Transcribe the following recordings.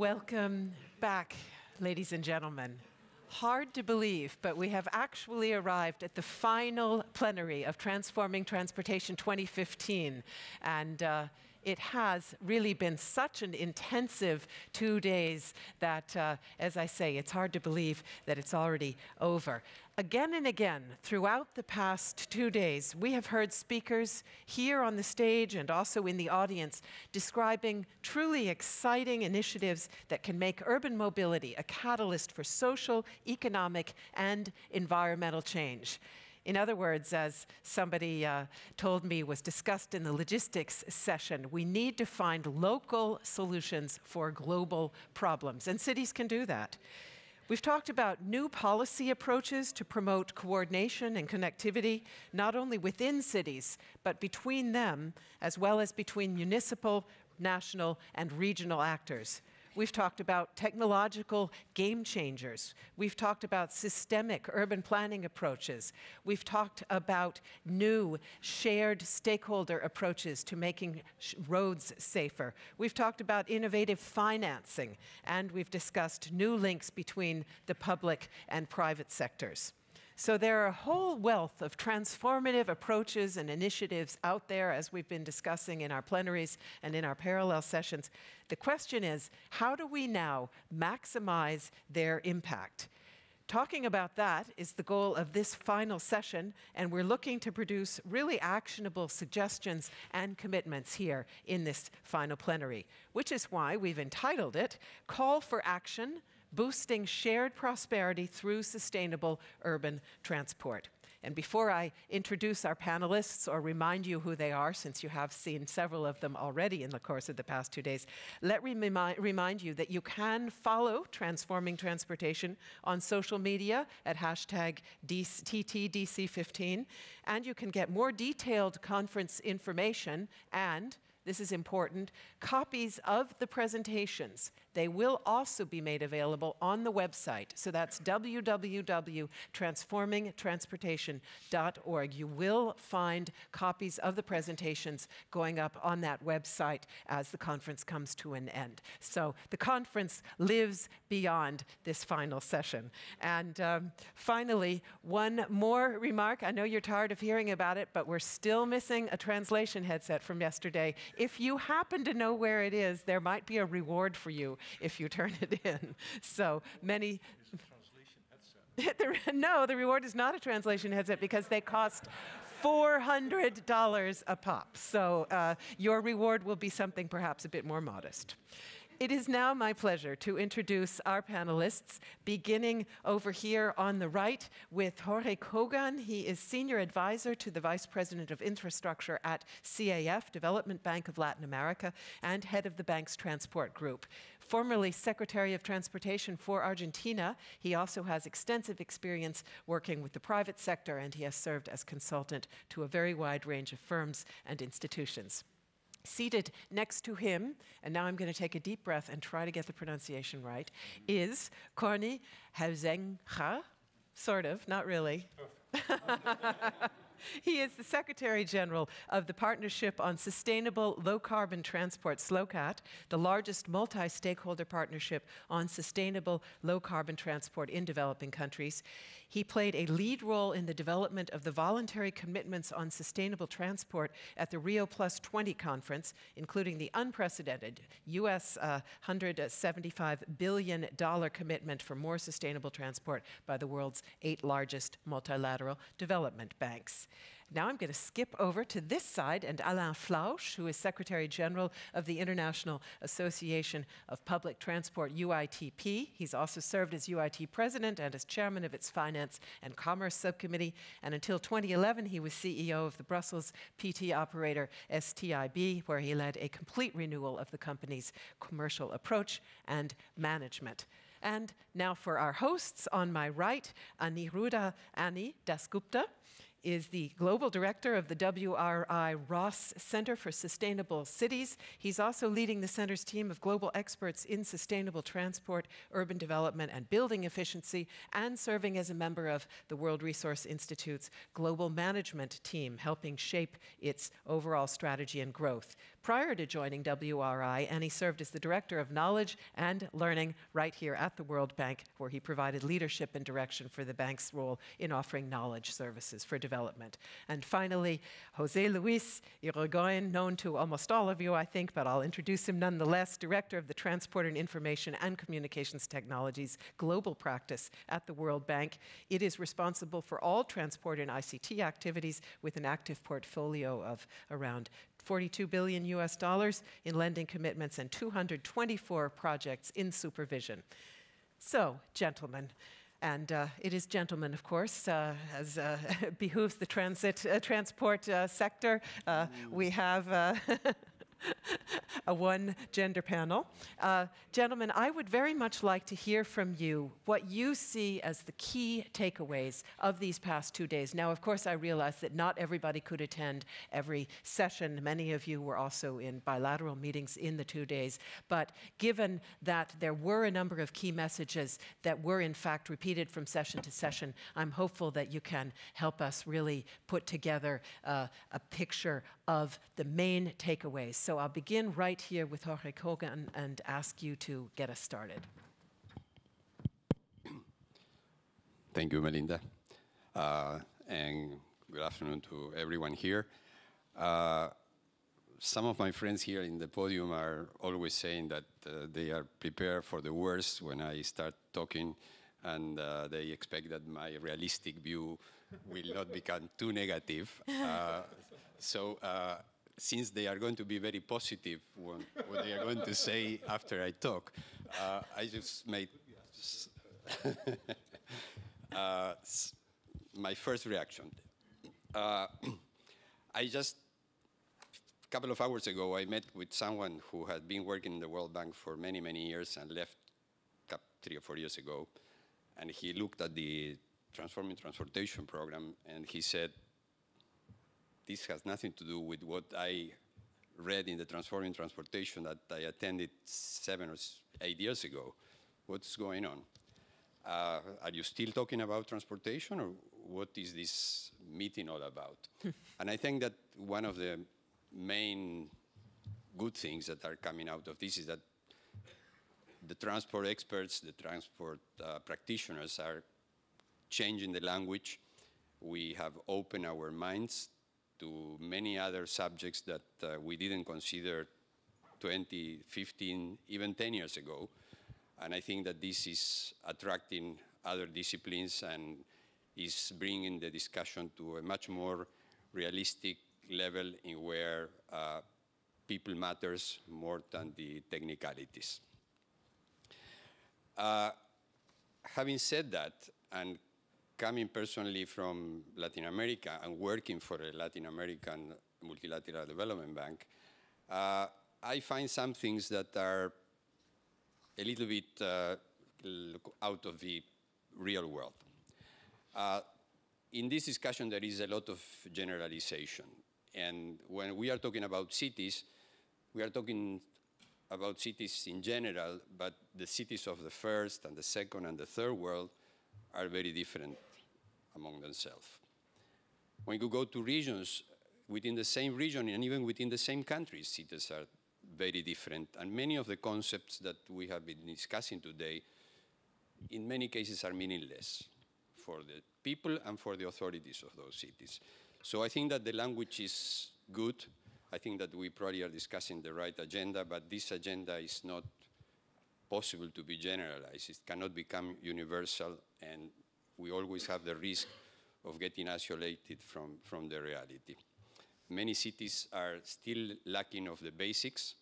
Welcome back, ladies and gentlemen. Hard to believe, but we have actually arrived at the final plenary of Transforming Transportation 2015. And it has really been such an intensive 2 days that, as I say, it's hard to believe that it's already over. Again and again, throughout the past 2 days, we have heard speakers here on the stage and also in the audience describing truly exciting initiatives that can make urban mobility a catalyst for social, economic, and environmental change. In other words, as somebody told me was discussed in the logistics session, we need to find local solutions for global problems, and cities can do that. We've talked about new policy approaches to promote coordination and connectivity, not only within cities, but between them, as well as between municipal, national, and regional actors. We've talked about technological game changers. We've talked about systemic urban planning approaches. We've talked about new shared stakeholder approaches to making roads safer. We've talked about innovative financing, and we've discussed new links between the public and private sectors. So there are a whole wealth of transformative approaches and initiatives out there, as we've been discussing in our plenaries and in our parallel sessions. The question is, how do we now maximize their impact? Talking about that is the goal of this final session, and we're looking to produce really actionable suggestions and commitments here in this final plenary, which is why we've entitled it, Call for Action, Boosting Shared Prosperity Through Sustainable Urban Transport. And before I introduce our panelists or remind you who they are, since you have seen several of them already in the course of the past 2 days, let me remind you that you can follow Transforming Transportation on social media at hashtag TTDC15, and you can get more detailed conference information and, this is important, copies of the presentations. They will also be made available on the website. So that's www.transformingtransportation.org. You will find copies of the presentations going up on that website as the conference comes to an end. So the conference lives beyond this final session. And finally, one more remark. I know you're tired of hearing about it, but we're still missing a translation headset from yesterday. If you happen to know where it is, there might be a reward for you if you turn it in. So many... No, the reward is not a translation headset because they cost $400 a pop. So your reward will be something perhaps a bit more modest. It is now my pleasure to introduce our panelists, beginning over here on the right with Jorge Kogan. He is Senior Advisor to the Vice President of Infrastructure at CAF, Development Bank of Latin America, and Head of the Bank's Transport Group. Formerly Secretary of Transportation for Argentina, he also has extensive experience working with the private sector, and he has served as consultant to a very wide range of firms and institutions. Seated next to him, and now I'm going to take a deep breath and try to get the pronunciation right, is Cornie Huizenga, sort of, not really. He is the Secretary General of the Partnership on Sustainable Low Carbon Transport, SLOCAT, the largest multi-stakeholder partnership on sustainable low carbon transport in developing countries. He played a lead role in the development of the voluntary commitments on sustainable transport at the Rio+20 conference, including the unprecedented US $175 billion commitment for more sustainable transport by the world's 8 largest multilateral development banks. Now I'm going to skip over to this side and Alain Flausch, who is Secretary General of the International Association of Public Transport, UITP. He's also served as UIT President and as Chairman of its Finance and Commerce Subcommittee. And until 2011, he was CEO of the Brussels PT operator STIB, where he led a complete renewal of the company's commercial approach and management. And now for our hosts, on my right, Aniruddha Ani Dasgupta is the global director of the WRI Ross Center for Sustainable Cities. He's also leading the center's team of global experts in sustainable transport, urban development, and building efficiency, and serving as a member of the World Resource Institute's global management team, helping shape its overall strategy and growth. Prior to joining WRI, Ani served as the director of knowledge and learning right here at the World Bank, where he provided leadership and direction for the bank's role in offering knowledge services for development. And finally, Jose Luis Irigoyen, known to almost all of you, I think, but I'll introduce him nonetheless, director of the Transport and Information and Communications Technologies Global Practice at the World Bank. It is responsible for all transport and ICT activities with an active portfolio of around $42 billion in lending commitments and 224 projects in supervision. So, gentlemen, and it is gentlemen, of course, as behooves the transport sector, we have a one-gender panel. Gentlemen, I would very much like to hear from you what you see as the key takeaways of these past 2 days. Now, of course, I realize that not everybody could attend every session. Many of you were also in bilateral meetings in the 2 days. But given that there were a number of key messages that were, in fact, repeated from session to session, I'm hopeful that you can help us really put together a picture of the main takeaways. So I'll begin right here with Jorge Kogan and ask you to get us started. Thank you, Melinda. And good afternoon to everyone here. Some of my friends here in the podium are always saying that they are prepared for the worst when I start talking, and they expect that my realistic view will not become too negative. Since they are going to be very positive what they are going to say after I talk, I just made my first reaction. I just, a couple of hours ago, I met with someone who had been working in the World Bank for many, many years and left 3 or 4 years ago. And he looked at the Transforming Transportation program and he said, "This has nothing to do with what I read in the Transforming Transportation that I attended 7 or 8 years ago. What's going on? Are you still talking about transportation, or what is this meeting all about?" And I think that one of the main good things that are coming out of this is that the transport experts, the transport practitioners are changing the language. We have opened our minds to many other subjects that we didn't consider 20, 15, even 10 years ago. And I think that this is attracting other disciplines and is bringing the discussion to a much more realistic level in where people matters more than the technicalities. Having said that, and coming personally from Latin America and working for a Latin American multilateral development bank, I find some things that are a little bit out of the real world. In this discussion, there is a lot of generalization. And when we are talking about cities, we are talking about cities in general, but the cities of the first and the second and the third world are very different among themselves. When you go to regions, within the same region and even within the same country, cities are very different. And many of the concepts that we have been discussing today, in many cases, are meaningless for the people and for the authorities of those cities. So I think that the language is good. I think that we probably are discussing the right agenda, but this agenda is not possible to be generalized. It cannot become universal, and we always have the risk of getting isolated from the reality. Many cities are still lacking of the basics,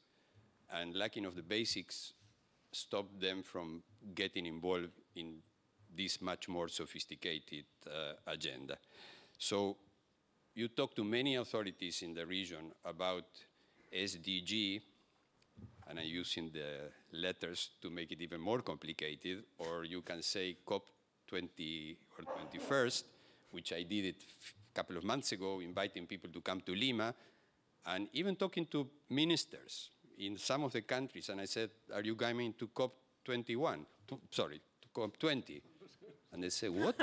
and lacking of the basics stop them from getting involved in this much more sophisticated agenda. So you talk to many authorities in the region about SDG, and I'm using the letters to make it even more complicated, or you can say COP 20 or 21st, which I did it couple of months ago, inviting people to come to Lima, and even talking to ministers in some of the countries, and I said, are you coming to COP21? Sorry, to COP20. And they said, what?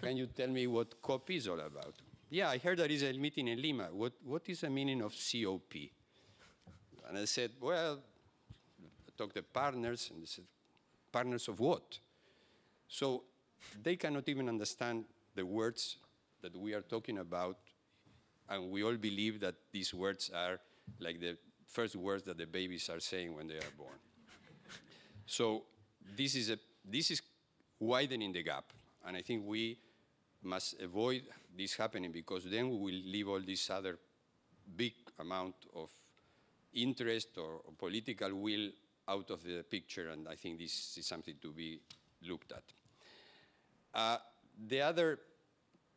Can you tell me what COP is all about? Yeah, I heard there is a meeting in Lima. What is the meaning of COP? And I said, well, I talked to partners, and they said, partners of what? So they cannot even understand the words that we are talking about, and we all believe that these words are like the first words that the babies are saying when they are born. So this is widening the gap, and I think we must avoid this happening, because then we will leave all this other big amount of interest or political will out of the picture, and I think this is something to be looked at. The other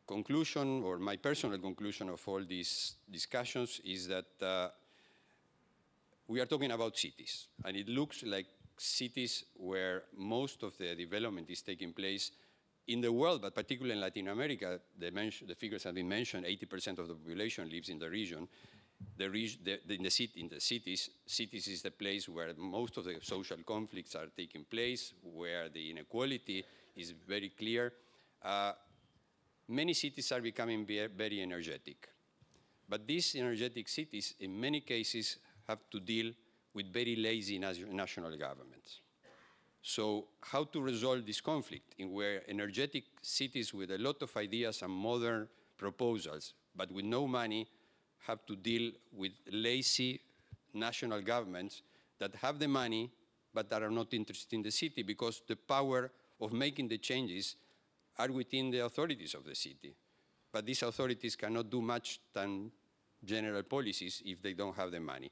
conclusion, or my personal conclusion of all these discussions, is that we are talking about cities, and it looks like cities where most of the development is taking place in the world, but particularly in Latin America. The figures have been mentioned, 80% of the population lives in the region. Cities is the place where most of the social conflicts are taking place, where the inequality is very clear. Many cities are becoming very energetic. But these energetic cities, in many cases, have to deal with very lazy national governments. So how to resolve this conflict in where energetic cities with a lot of ideas and modern proposals, but with no money, have to deal with lazy national governments that have the money but that are not interested in the city, because the power of making the changes are within the authorities of the city. But these authorities cannot do much than general policies if they don't have the money.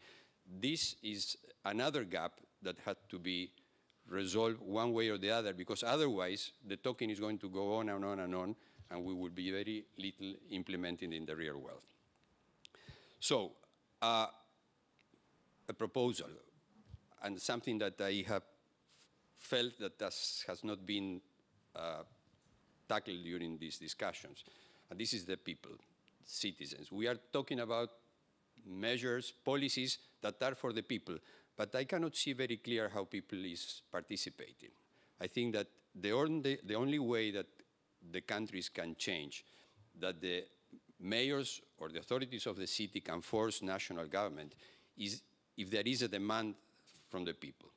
This is another gap that had to be resolved one way or the other, because otherwise the talking is going to go on and on and on, and we will be very little implemented in the real world. So, a proposal, and something that I have felt that has not been tackled during these discussions, and this is the people, citizens. We are talking about measures, policies that are for the people, but I cannot see very clear how people is participating. I think that the only way that the countries can change, that the mayors or the authorities of the city can force national government, is if there is a demand from the people.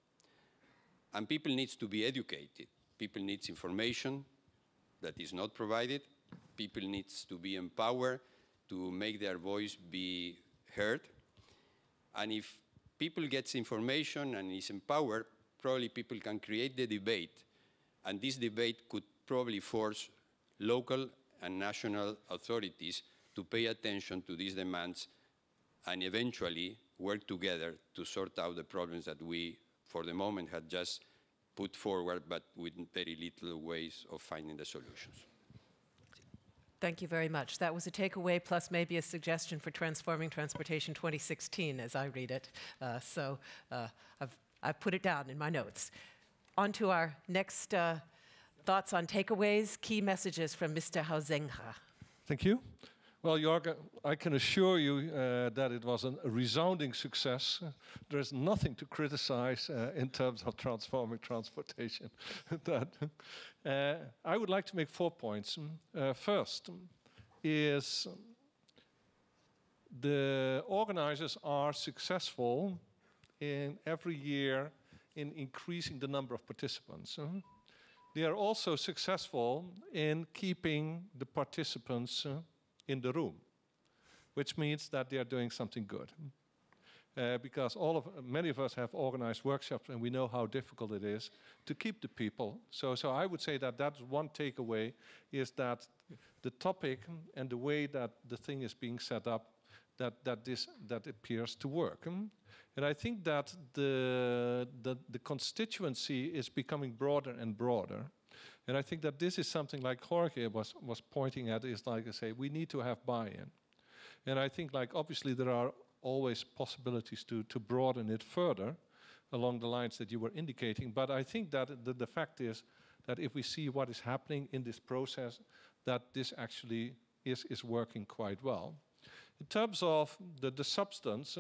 And people need to be educated. People need information that is not provided. People need to be empowered to make their voice be heard. And if people get information and is empowered, probably people can create the debate. And this debate could probably force local and national authorities to pay attention to these demands and eventually work together to sort out the problems that we, for the moment, had just put forward, but with very little ways of finding the solutions. Thank you very much. That was a takeaway, plus maybe a suggestion for Transforming Transportation 2016, as I read it. I've put it down in my notes. On to our next thoughts on takeaways, key messages from Mr. Huizenga. Thank you. Well, Jorge, I can assure you that it was a resounding success. There's nothing to criticize in terms of Transforming Transportation. I would like to make 4 points. First is the organizers are successful in every year in increasing the number of participants. They are also successful in keeping the participants in the room, which means that they are doing something good. Because many of us have organized workshops, and we know how difficult it is to keep the people. So I would say that that's one takeaway, is that the topic and the way that the thing is being set up, that appears to work. And I think that the constituency is becoming broader and broader. And I think that this is something like Jorge was pointing at, is like I say, we need to have buy-in. And I think, like, obviously there are always possibilities to broaden it further along the lines that you were indicating. But I think that the fact is that if we see what is happening in this process, that this actually is working quite well. In terms of the substance,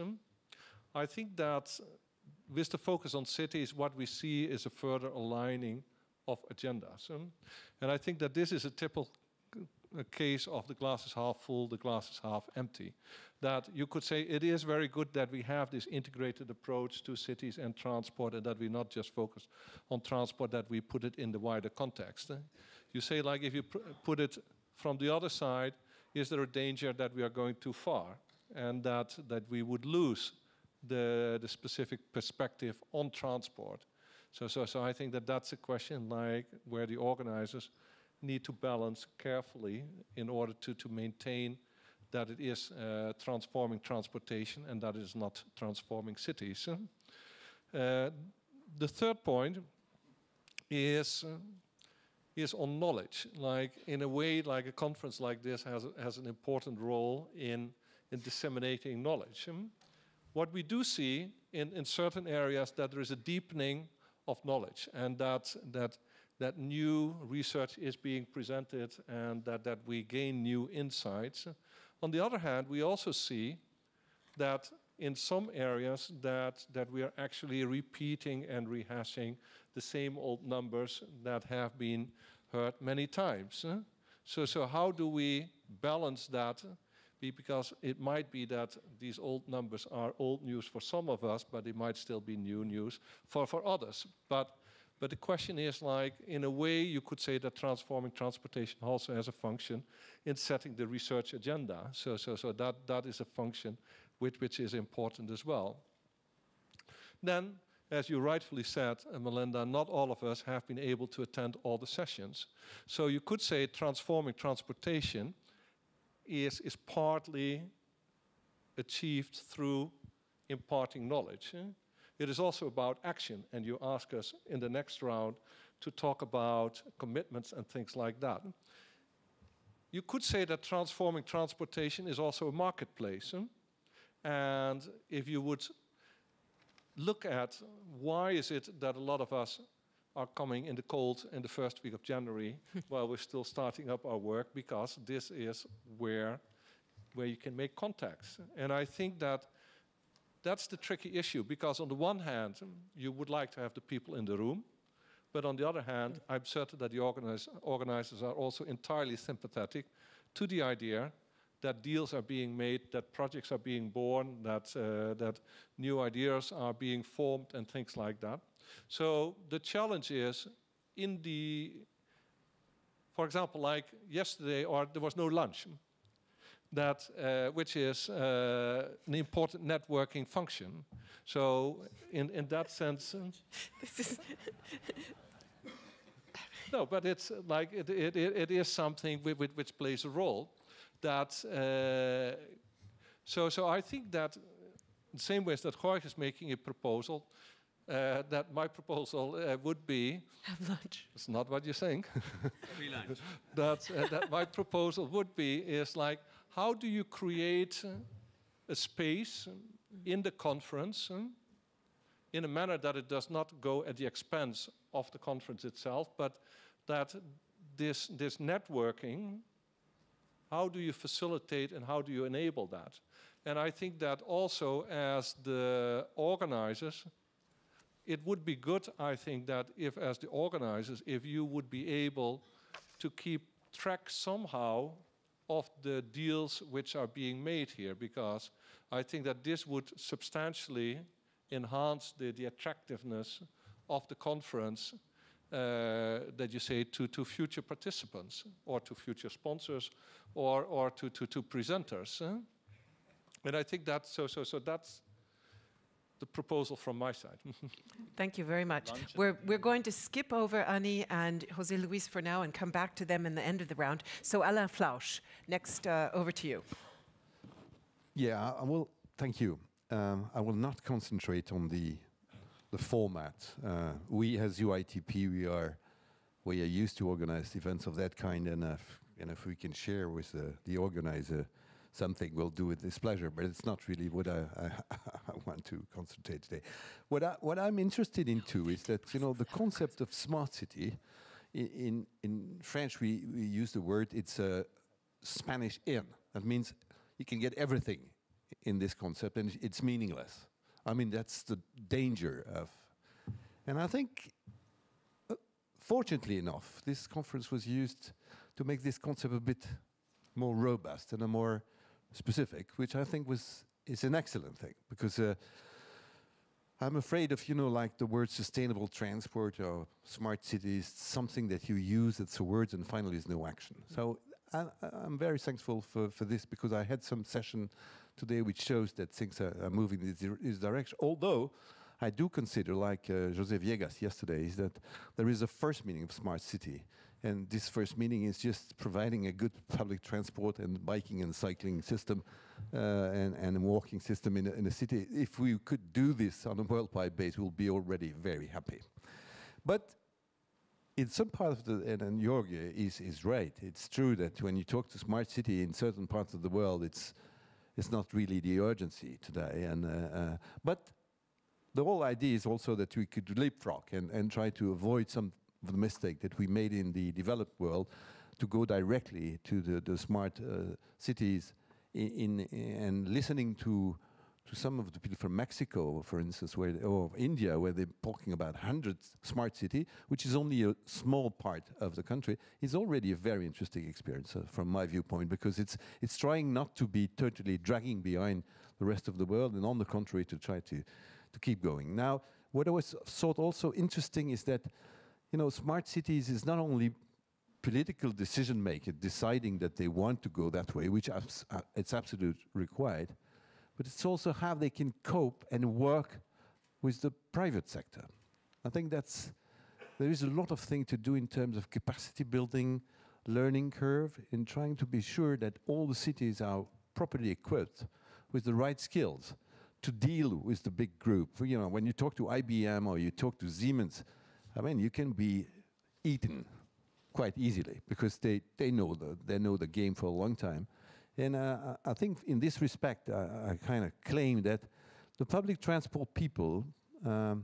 I think that with the focus on cities, what we see is a further aligning of agendas. And I think that this is a typical case of the glass is half full, the glass is half empty. That you could say it is very good that we have this integrated approach to cities and transport, and that we not just focus on transport, that we put it in the wider context. You say, like, if you put it from the other side, is there a danger that we are going too far and that we would lose the specific perspective on transport? So I think that's a question like where the organizers need to balance carefully in order to maintain that it is transforming transportation and that it is not transforming cities. The third point is on knowledge. Like, in a way, like a conference like this has an important role in disseminating knowledge. What we do see in certain areas that there is a deepening of knowledge, and that new research is being presented and that we gain new insights. On the other hand, we also see that in some areas that we are actually repeating and rehashing the same old numbers that have been heard many times. So how do we balance that? Because it might be that these old numbers are old news for some of us, but it might still be new news for others. But the question is, like, in a way, you could say that transforming transportation also has a function in setting the research agenda. So that is a function which is important as well. Then, as you rightfully said, Melinda, not all of us have been able to attend all the sessions. So you could say transforming transportation is partly achieved through imparting knowledge. It is also about action, and you ask us in the next round to talk about commitments and things like that. You could say that transforming transportation is also a marketplace. And if you would look at why is it that a lot of us are coming in the cold in the first week of January while we're still starting up our work, because this is where you can make contacts. And I think that's the tricky issue, because on the one hand, you would like to have the people in the room, but on the other hand, I'm certain that the organizers are also entirely sympathetic to the idea that deals are being made, that projects are being born, that new ideas are being formed and things like that. So the challenge is for example, like yesterday, or there was no lunch. Which is an important networking function. So in that sense, no, but it's like it is something which plays a role. So I think that in the same way that Jorge is making a proposal, that my proposal would be have lunch. It's not what you're saying. Free lunch. that my proposal would be is like, how do you create a space in the conference in a manner that it does not go at the expense of the conference itself, but that this networking, how do you facilitate and how do you enable that? And I think that also as the organizers, it would be good, I think, that if as the organizers, if you would be able to keep track somehow of the deals which are being made here, because I think that this would substantially enhance the attractiveness of the conference that you say to future participants or to future sponsors or to presenters. And I think that so that's the proposal from my side. Thank you very much. We're going to skip over Ani and Jose Luis for now and come back to them in the end of the round. So Alain Flausch, next, over to you. Yeah, I will. Thank you. I will not concentrate on the format. We as UITP, we are used to organize events of that kind, and if we can share with the organizer something, we'll do with this pleasure, but it's not really what I want to concentrate today. What I'm interested into is that, you know, the concept of smart city, in French we use the word, it's a Spanish in. That means you can get everything in this concept and it's meaningless. I mean, that's the danger of... And I think, fortunately enough, this conference was used to make this concept a bit more robust and a more specific, which I think is an excellent thing, because I'm afraid of, you know, like the word sustainable transport or smart cities, something that you use, it's a word and finally there's no action. So I'm very thankful for this, because I had some session today which shows that things are moving in this direction. Although I do consider, like Jose Viegas yesterday, is that there is a first meaning of smart city. And this first meaning is just providing a good public transport and biking and cycling system and walking system in a city. If we could do this on a worldwide base, we'll be already very happy. But in some part of the, and Jorge is right, it's true that when you talk to smart city in certain parts of the world, it's not really the urgency today. And but the whole idea is also that we could leapfrog and try to avoid some of the mistake that we made in the developed world, to go directly to the smart cities and listening to some of the people from Mexico, for instance, or India, where they're talking about 100 smart city, which is only a small part of the country, is already a very interesting experience from my viewpoint, because it's trying not to be totally dragging behind the rest of the world, and on the contrary, to try to keep going. Now, what I was thought also interesting is that, you know, smart cities is not only political decision maker deciding that they want to go that way, which it's absolutely required, but it's also how they can cope and work with the private sector. I think there is a lot of thing to do in terms of capacity building, learning curve, in trying to be sure that all the cities are properly equipped with the right skills to deal with the big group. You know, when you talk to IBM or you talk to Siemens, I mean, you can be eaten quite easily, because they know the game for a long time. And I think in this respect, I kind of claim that the public transport people are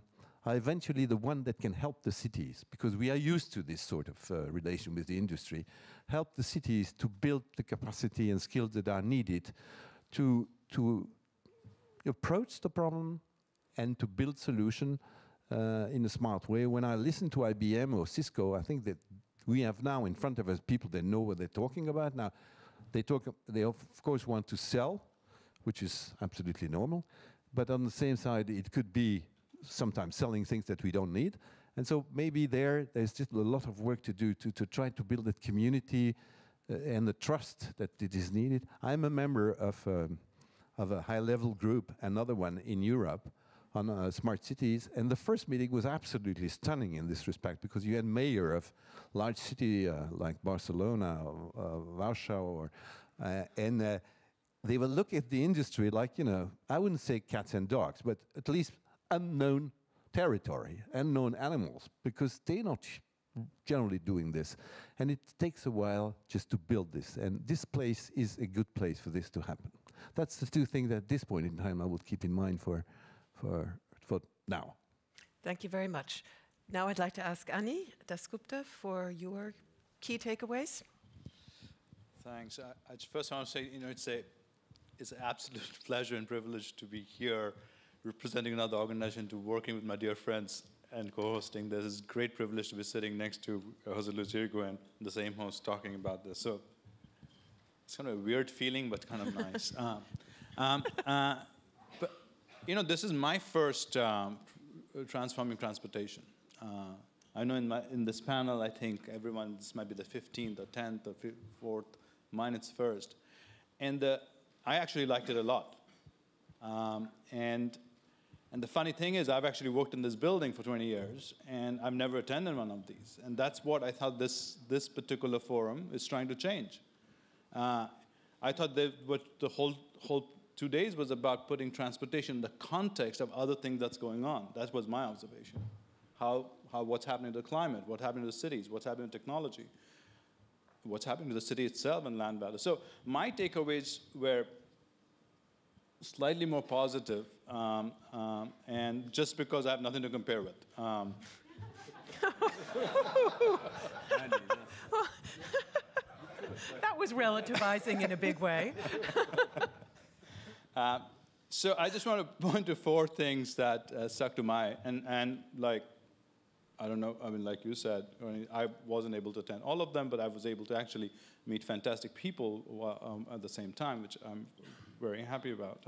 eventually the one that can help the cities, because we are used to this sort of relation with the industry, help the cities to build the capacity and skills that are needed to approach the problem and to build solution in a smart way. When I listen to IBM or Cisco, I think that we have now in front of us people that know what they're talking about. Now, they of course want to sell, which is absolutely normal, but on the same side, it could be sometimes selling things that we don't need. And so maybe there's just a lot of work to do to try to build that community and the trust that it is needed. I'm a member of a high-level group, another one in Europe, on smart cities, and the first meeting was absolutely stunning in this respect, because you had mayor of large city like Barcelona or Warsaw, or, and they will look at the industry like, you know, I wouldn't say cats and dogs, but at least unknown territory, unknown animals, because they're not generally doing this. And it takes a while just to build this, and this place is a good place for this to happen. That's the two things that at this point in time I would keep in mind for now. Thank you very much. Now I'd like to ask Ani Dasgupta for your key takeaways. Thanks. I first want to say, you know, it's an absolute pleasure and privilege to be here representing another organization, to working with my dear friends and co-hosting. This is a great privilege to be sitting next to Jose Luis Irigoyen, the same host, talking about this. So it's kind of a weird feeling, but kind of nice. You know, this is my first Transforming Transportation. I know in this panel, I think everyone, this might be the 15th or 10th or 4th, mine it's first. And I actually liked it a lot. And the funny thing is, I've actually worked in this building for 20 years, and I've never attended one of these. And that's what I thought this particular forum is trying to change. I thought that the whole 2 days was about putting transportation in the context of other things that's going on. That was my observation. What's happening to the climate, what's happening to the cities, what's happening to technology, what's happening to the city itself and land value. So my takeaways were slightly more positive, and just because I have nothing to compare with. That was relativizing in a big way. So I just want to point to four things that stuck to my, and like, I don't know, I mean, like you said, I wasn't able to attend all of them, but I was able to actually meet fantastic people at the same time, which I'm very happy about.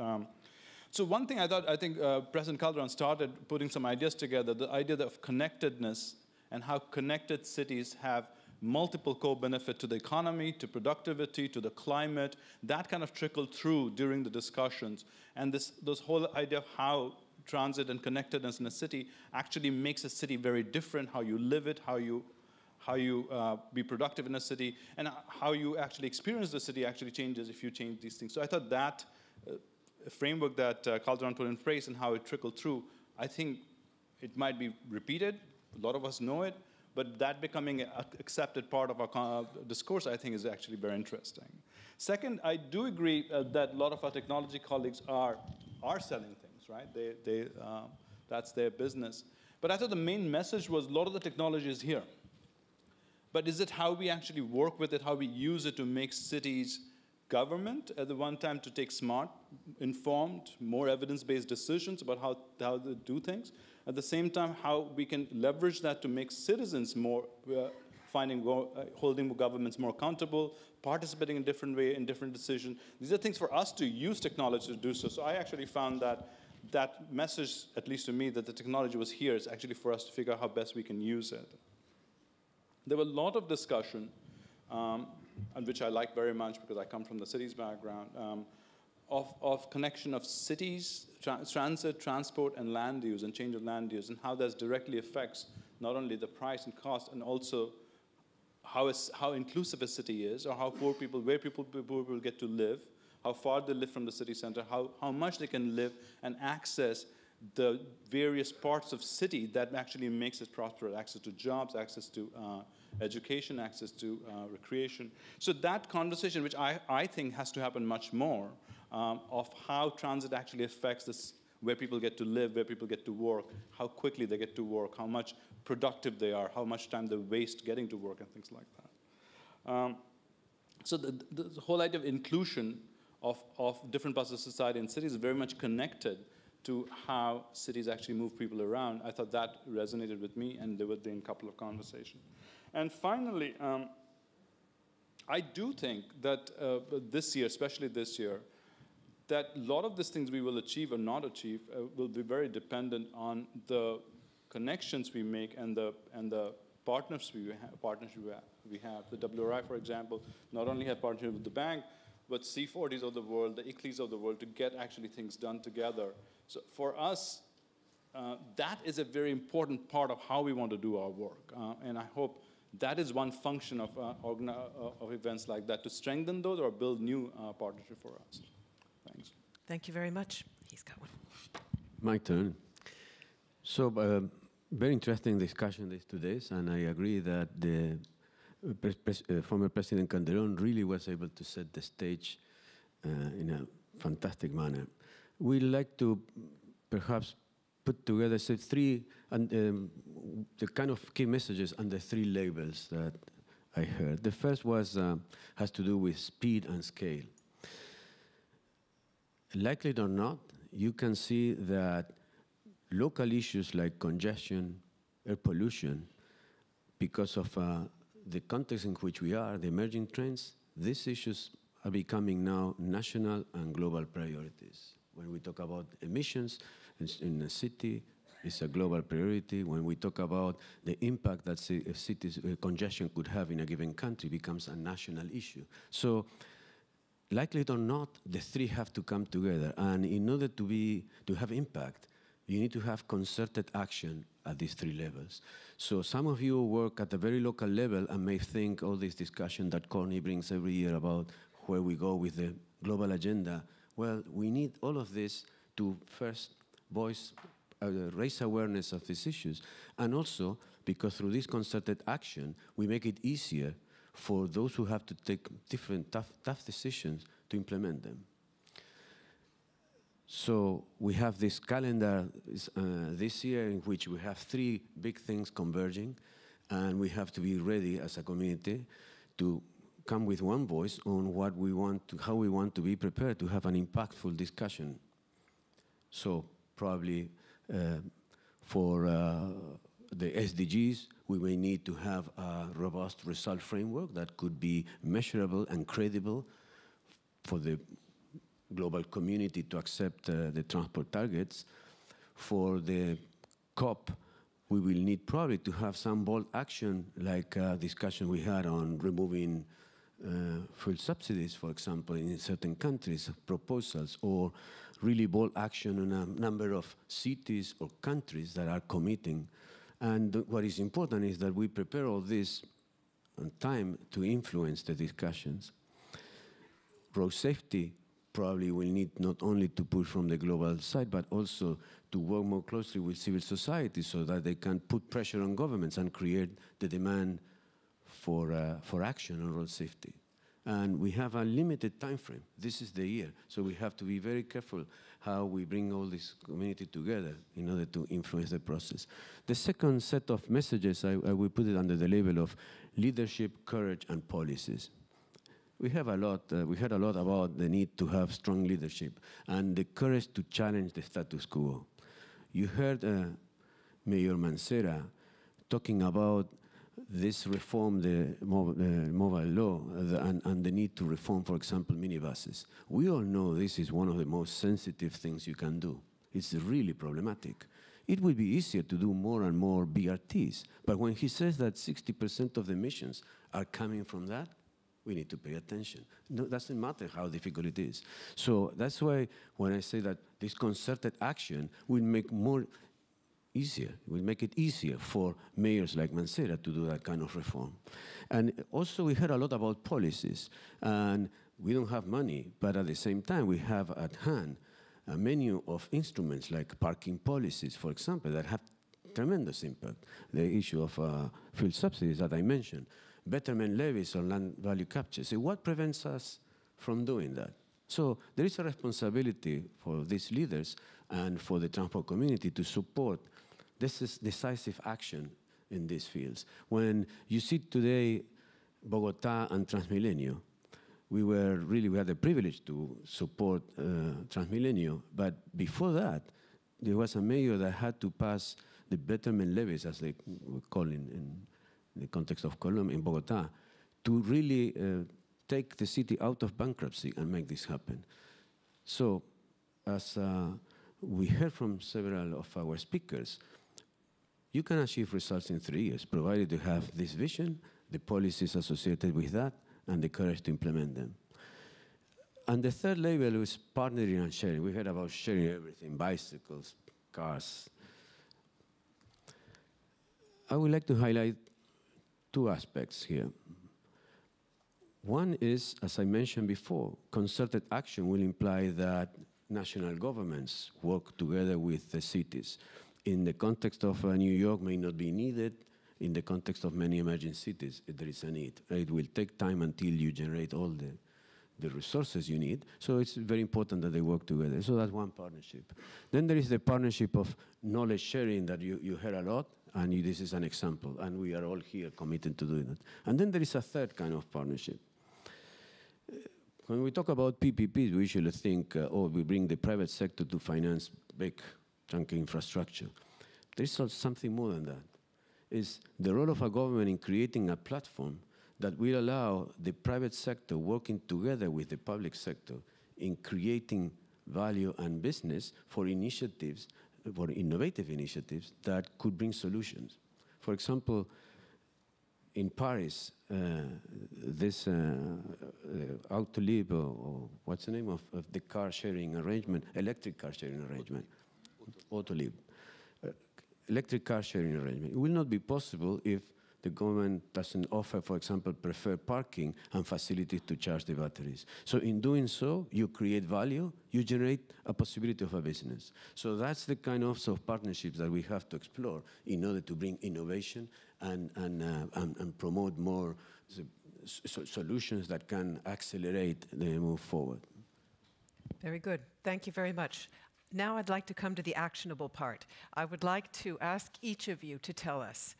So one thing I thought, I think President Calderon started putting some ideas together, the idea of connectedness and how connected cities have multiple co-benefit to the economy, to productivity, to the climate. That kind of trickled through during the discussions. And this whole idea of how transit and connectedness in a city actually makes a city very different, how you live it, how you be productive in a city, and how you actually experience the city actually changes if you change these things. So I thought that framework that Calderon put in place and how it trickled through, I think it might be repeated. A lot of us know it. But that becoming an accepted part of our discourse, I think, is actually very interesting. Second, I do agree that a lot of our technology colleagues are selling things, right? That's their business. But I thought the main message was a lot of the technology is here. But is it how we actually work with it, how we use it to make cities, government, at the one time to take smart, informed, more evidence-based decisions about how they do things, at the same time, how we can leverage that to make citizens more, holding governments more accountable, participating in a different way, in different decisions. These are things for us to use technology to do so. So I actually found that that message, at least to me, that the technology was here is actually for us to figure out how best we can use it. There were a lot of discussion, which I like very much because I come from the cities background, of connection of cities, transit, transport, and land use, and change of land use, and how that directly affects not only the price and cost, and also how inclusive a city is, or how poor people, where poor people get to live, how far they live from the city center, how much they can live and access the various parts of city that actually makes it prosperous, access to jobs, access to education, access to recreation. So that conversation, which I think has to happen much more, of how transit actually affects this, where people get to live, where people get to work, how quickly they get to work, how much productive they are, how much time they waste getting to work, and things like that. So the whole idea of inclusion of different parts of society and cities is very much connected to how cities actually move people around. I thought that resonated with me, and there were a couple of conversations. And finally, I do think that this year, especially this year, that a lot of these things we will achieve or not achieve will be very dependent on the connections we make and the partnerships we have. The WRI, for example, not only have partnerships with the bank, but C40s of the world, the ICLEIs of the world, to get actually things done together. So for us, that is a very important part of how we want to do our work. And I hope that is one function of events like that, to strengthen those or build new partnerships for us. Thanks. Thank you very much. He's got one. My turn. So very interesting discussion these 2 days, and I agree that the former President Calderon really was able to set the stage in a fantastic manner. We'd like to perhaps put together three, and the kind of key messages under three labels that I heard. The first was has to do with speed and scale. Likely or not, you can see that local issues like congestion, air pollution, because of the context in which we are, the emerging trends, these issues are becoming now national and global priorities. When we talk about emissions in a city, it's a global priority. When we talk about the impact that cities congestion could have in a given country, becomes a national issue. So, likely or not, the three have to come together. And in order to have impact, you need to have concerted action at these three levels. So some of you work at the very local level and may think all this discussion that Cornie brings every year about where we go with the global agenda. Well, we need all of this to first voice, raise awareness of these issues. And also, because through this concerted action, we make it easier for those who have to take different tough decisions to implement them. So we have this calendar this year in which we have three big things converging, and we have to be ready as a community to come with one voice on what we want to, how we want to be prepared to have an impactful discussion. So probably for the SDGs, we may need to have a robust result framework that could be measurable and credible for the global community to accept the transport targets. For the COP, we will need probably to have some bold action, like discussion we had on removing fuel subsidies, for example, in certain countries, proposals, or really bold action in a number of cities or countries that are committing. And what is important is that we prepare all this on time to influence the discussions. Road safety probably will need not only to push from the global side, but also to work more closely with civil society so that they can put pressure on governments and create the demand for action on road safety. And we have a limited time frame. This is the year. So we have to be very careful how we bring all this community together in order to influence the process. The second set of messages, I will put it under the label of leadership, courage, and policies. We have a lot, we heard a lot about the need to have strong leadership and the courage to challenge the status quo. You heard Mayor Mancera talking about this reform, the mobile law, and the need to reform, for example, minibuses. We all know this is one of the most sensitive things you can do. It's really problematic. It would be easier to do more and more BRTs, but when he says that 60% of the emissions are coming from that, we need to pay attention. No, it doesn't matter how difficult it is. So that's why when I say that this concerted action will make more easier, it will make it easier for mayors like Mancera to do that kind of reform. And also we heard a lot about policies, and we don't have money, but at the same time we have at hand a menu of instruments like parking policies, for example, that have tremendous impact. The issue of fuel subsidies that I mentioned, betterment levies on land value capture. So what prevents us from doing that? So there is a responsibility for these leaders and for the transport community to support this is decisive action in these fields. When you see today Bogota and TransMilenio, we had the privilege to support TransMilenio, but before that, there was a mayor that had to pass the betterment levies, as they were calling in the context of Colombia, in Bogota, to really take the city out of bankruptcy and make this happen. So, as we heard from several of our speakers, you can achieve results in 3 years, provided you have this vision, the policies associated with that, and the courage to implement them. And the third level is partnering and sharing. We heard about sharing everything, bicycles, cars. I would like to highlight two aspects here. One is, as I mentioned before, concerted action will imply that national governments work together with the cities. In the context of New York may not be needed. In the context of many emerging cities, there is a need. It will take time until you generate all the resources you need. So it's very important that they work together. So that's one partnership. Then there is the partnership of knowledge sharing that you heard a lot. And this is an example. And we are all here committed to doing that. And then there is a third kind of partnership. When we talk about PPPs, we usually think, oh, we bring the private sector to finance big, chunky infrastructure. There's something more than that. It's the role of a government in creating a platform that will allow the private sector working together with the public sector in creating value and business for initiatives, for innovative initiatives that could bring solutions. For example, in Paris, this Autolib, or what's the name of the car sharing arrangement, electric car sharing arrangement, Autolib, electric car sharing arrangement. It will not be possible if the government doesn't offer, for example, preferred parking and facilities to charge the batteries. So in doing so, you create value, you generate a possibility of a business. So that's the kind of partnerships that we have to explore in order to bring innovation and promote more solutions that can accelerate the move forward. Very good. Thank you very much. Now I'd like to come to the actionable part. I would like to ask each of you to tell us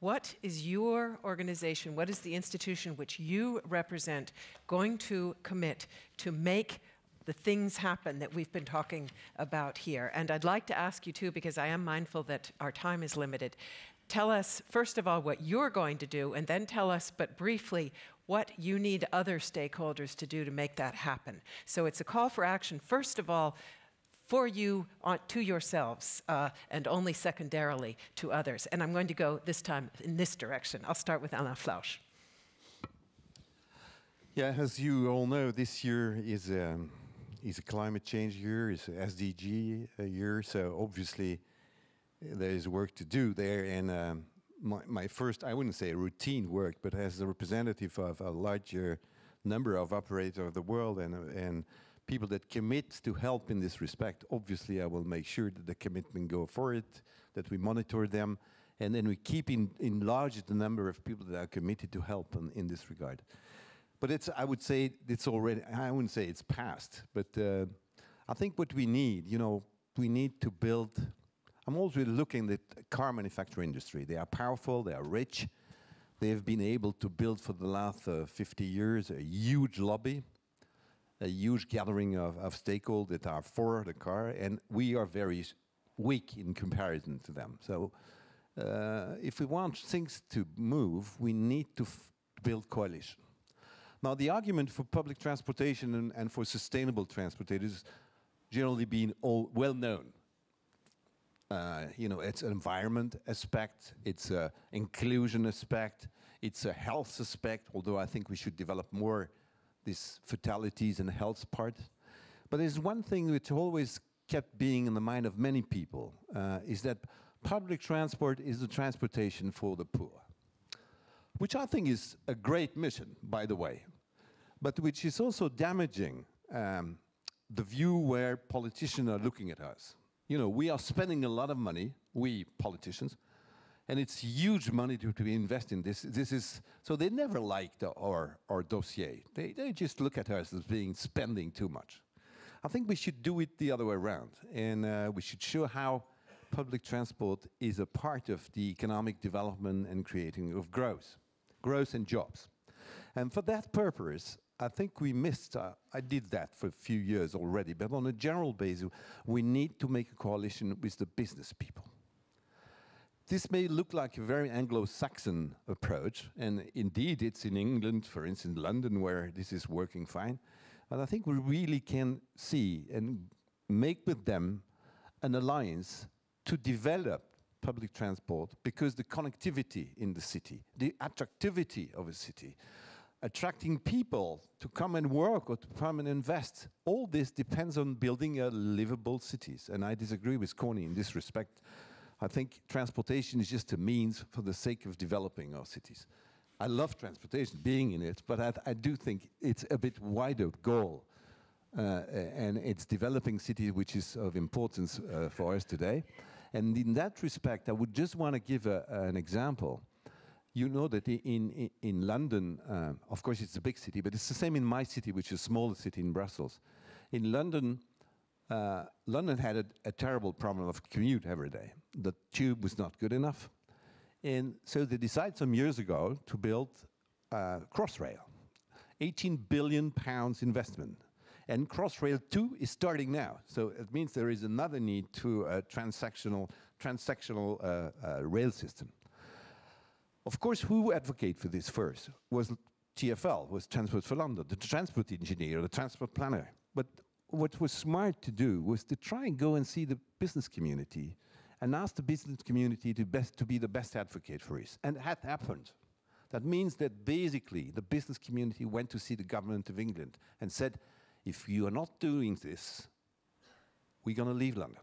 What is your organization, what is the institution which you represent going to commit to make the things happen that we've been talking about here? And I'd like to ask you too, because I am mindful that our time is limited, tell us first of all what you're going to do, and then tell us, but briefly, what you need other stakeholders to do to make that happen. So it's a call for action, first of all, for you, to yourselves, and only secondarily to others. And I'm going to go this time in this direction. I'll start with Alain Flausch. Yeah, as you all know, this year is a climate change year, is an SDG year, so obviously there is work to do there. And my first, I wouldn't say routine work, but as a representative of a larger number of operators of the world and people that commit to help in this respect, obviously I will make sure that the commitment go for it, that we monitor them, and then we keep enlarge the number of people that are committed to help in this regard. But it's, I would say it's already, I wouldn't say it's past, but I think what we need, you know, we need to build, I'm also looking at the car manufacturing industry. They are powerful, they are rich, they have been able to build for the last 50 years a huge lobby, a huge gathering of stakeholders that are for the car, and we are very weak in comparison to them. So if we want things to move, we need to build coalition. Now the argument for public transportation and for sustainable transportation is generally being all well known. You know, it's an environment aspect, it's an inclusion aspect, it's a health aspect, although I think we should develop more these fatalities and health part. But there's one thing which always kept being in the mind of many people, is that public transport is the transportation for the poor, which I think is a great mission, by the way, but which is also damaging the view where politicians are looking at us. You know, we are spending a lot of money, we politicians, and it's huge money to invest in this. This is, so they never liked our dossier. They just look at us as being spending too much. I think we should do it the other way around. And we should show how public transport is a part of the economic development and creating of growth and jobs. And for that purpose, I think we missed, I did that for a few years already, but on a general basis, we need to make a coalition with the business people. This may look like a very Anglo-Saxon approach, and indeed it's in England, for instance, London, where this is working fine. But I think we really can see and make with them an alliance to develop public transport, because the connectivity in the city, the attractivity of a city, attracting people to come and work or to come and invest, all this depends on building a livable cities. And I disagree with Cornie in this respect. I think transportation is just a means for the sake of developing our cities. I love transportation, being in it, but I do think it's a bit wider goal. And it's developing cities, which is of importance for us today. And in that respect, I would just want to give an example. You know that in London, of course it's a big city, but it's the same in my city, which is a smaller city in Brussels. In London, London had a terrible problem of commute every day. The tube was not good enough. And so they decided some years ago to build Crossrail, £18 billion investment. And Crossrail 2 is starting now. So it means there is another need to a transactional rail system. Of course, who advocated for this first was TfL, was Transport for London, the transport engineer, the transport planner. But what was smart to do was to try and go and see the business community and ask the business community to be the best advocate for this. And it had happened. That means that basically the business community went to see the government of England and said, if you are not doing this, we're going to leave London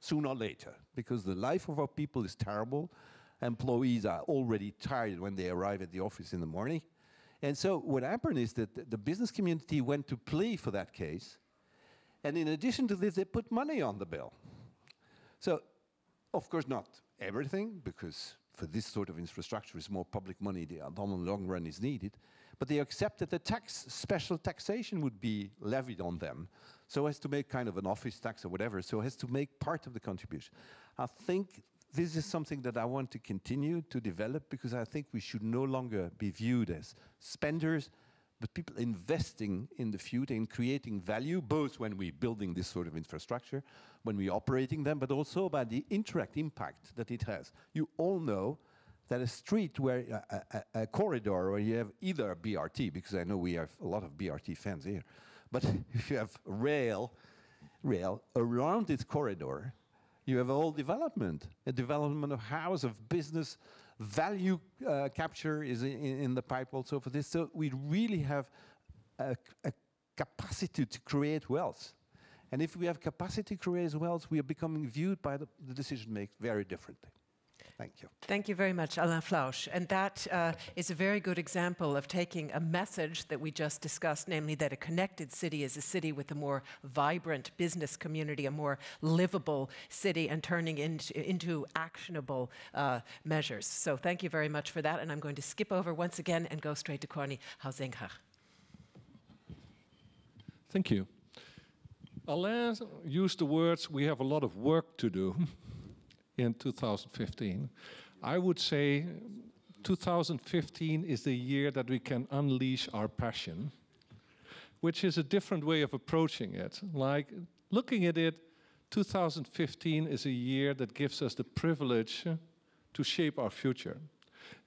sooner or later, because the life of our people is terrible. Employees are already tired when they arrive at the office in the morning. And so what happened is that the business community went to plea for that case. And in addition to this, they put money on the bill. So, of course, not everything, because for this sort of infrastructure, it's more public money, the long run is needed. But they accepted that special taxation would be levied on them, so as to make kind of an office tax or whatever, so as to make part of the contribution. I think this is something that I want to continue to develop, because I think we should no longer be viewed as spenders, but people investing in the future and creating value, both when we're building this sort of infrastructure, when we're operating them, but also by the indirect impact that it has. You all know that a street where a corridor where you have either a BRT, because I know we have a lot of BRT fans here, but if you have rail around this corridor, you have a whole development, a development of house, of business, value capture is in the pipe also for this. So we really have a capacity to create wealth. And if we have capacity to create wealth, we are becoming viewed by the decision makers very differently. Thank you. Thank you very much, Alain Flausch. And that is a very good example of taking a message that we just discussed, namely that a connected city is a city with a more vibrant business community, a more livable city, and turning into actionable measures. So thank you very much for that. And I'm going to skip over once again and go straight to Cornie Huizenga. Thank you. Alain used the words, we have a lot of work to do. In 2015. I would say 2015 is the year that we can unleash our passion, which is a different way of approaching it. Like, looking at it, 2015 is a year that gives us the privilege to shape our future.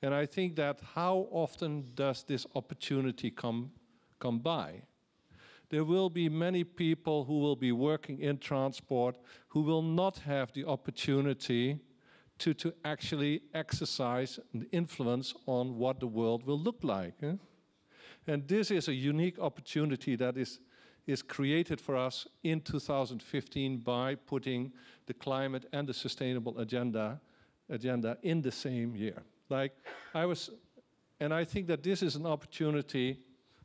And I think that how often does this opportunity come by? There will be many people who will be working in transport who will not have the opportunity to actually exercise an influence on what the world will look like. And this is a unique opportunity that is created for us in 2015 by putting the climate and the sustainable agenda in the same year. Like I was, and I think that this is an opportunity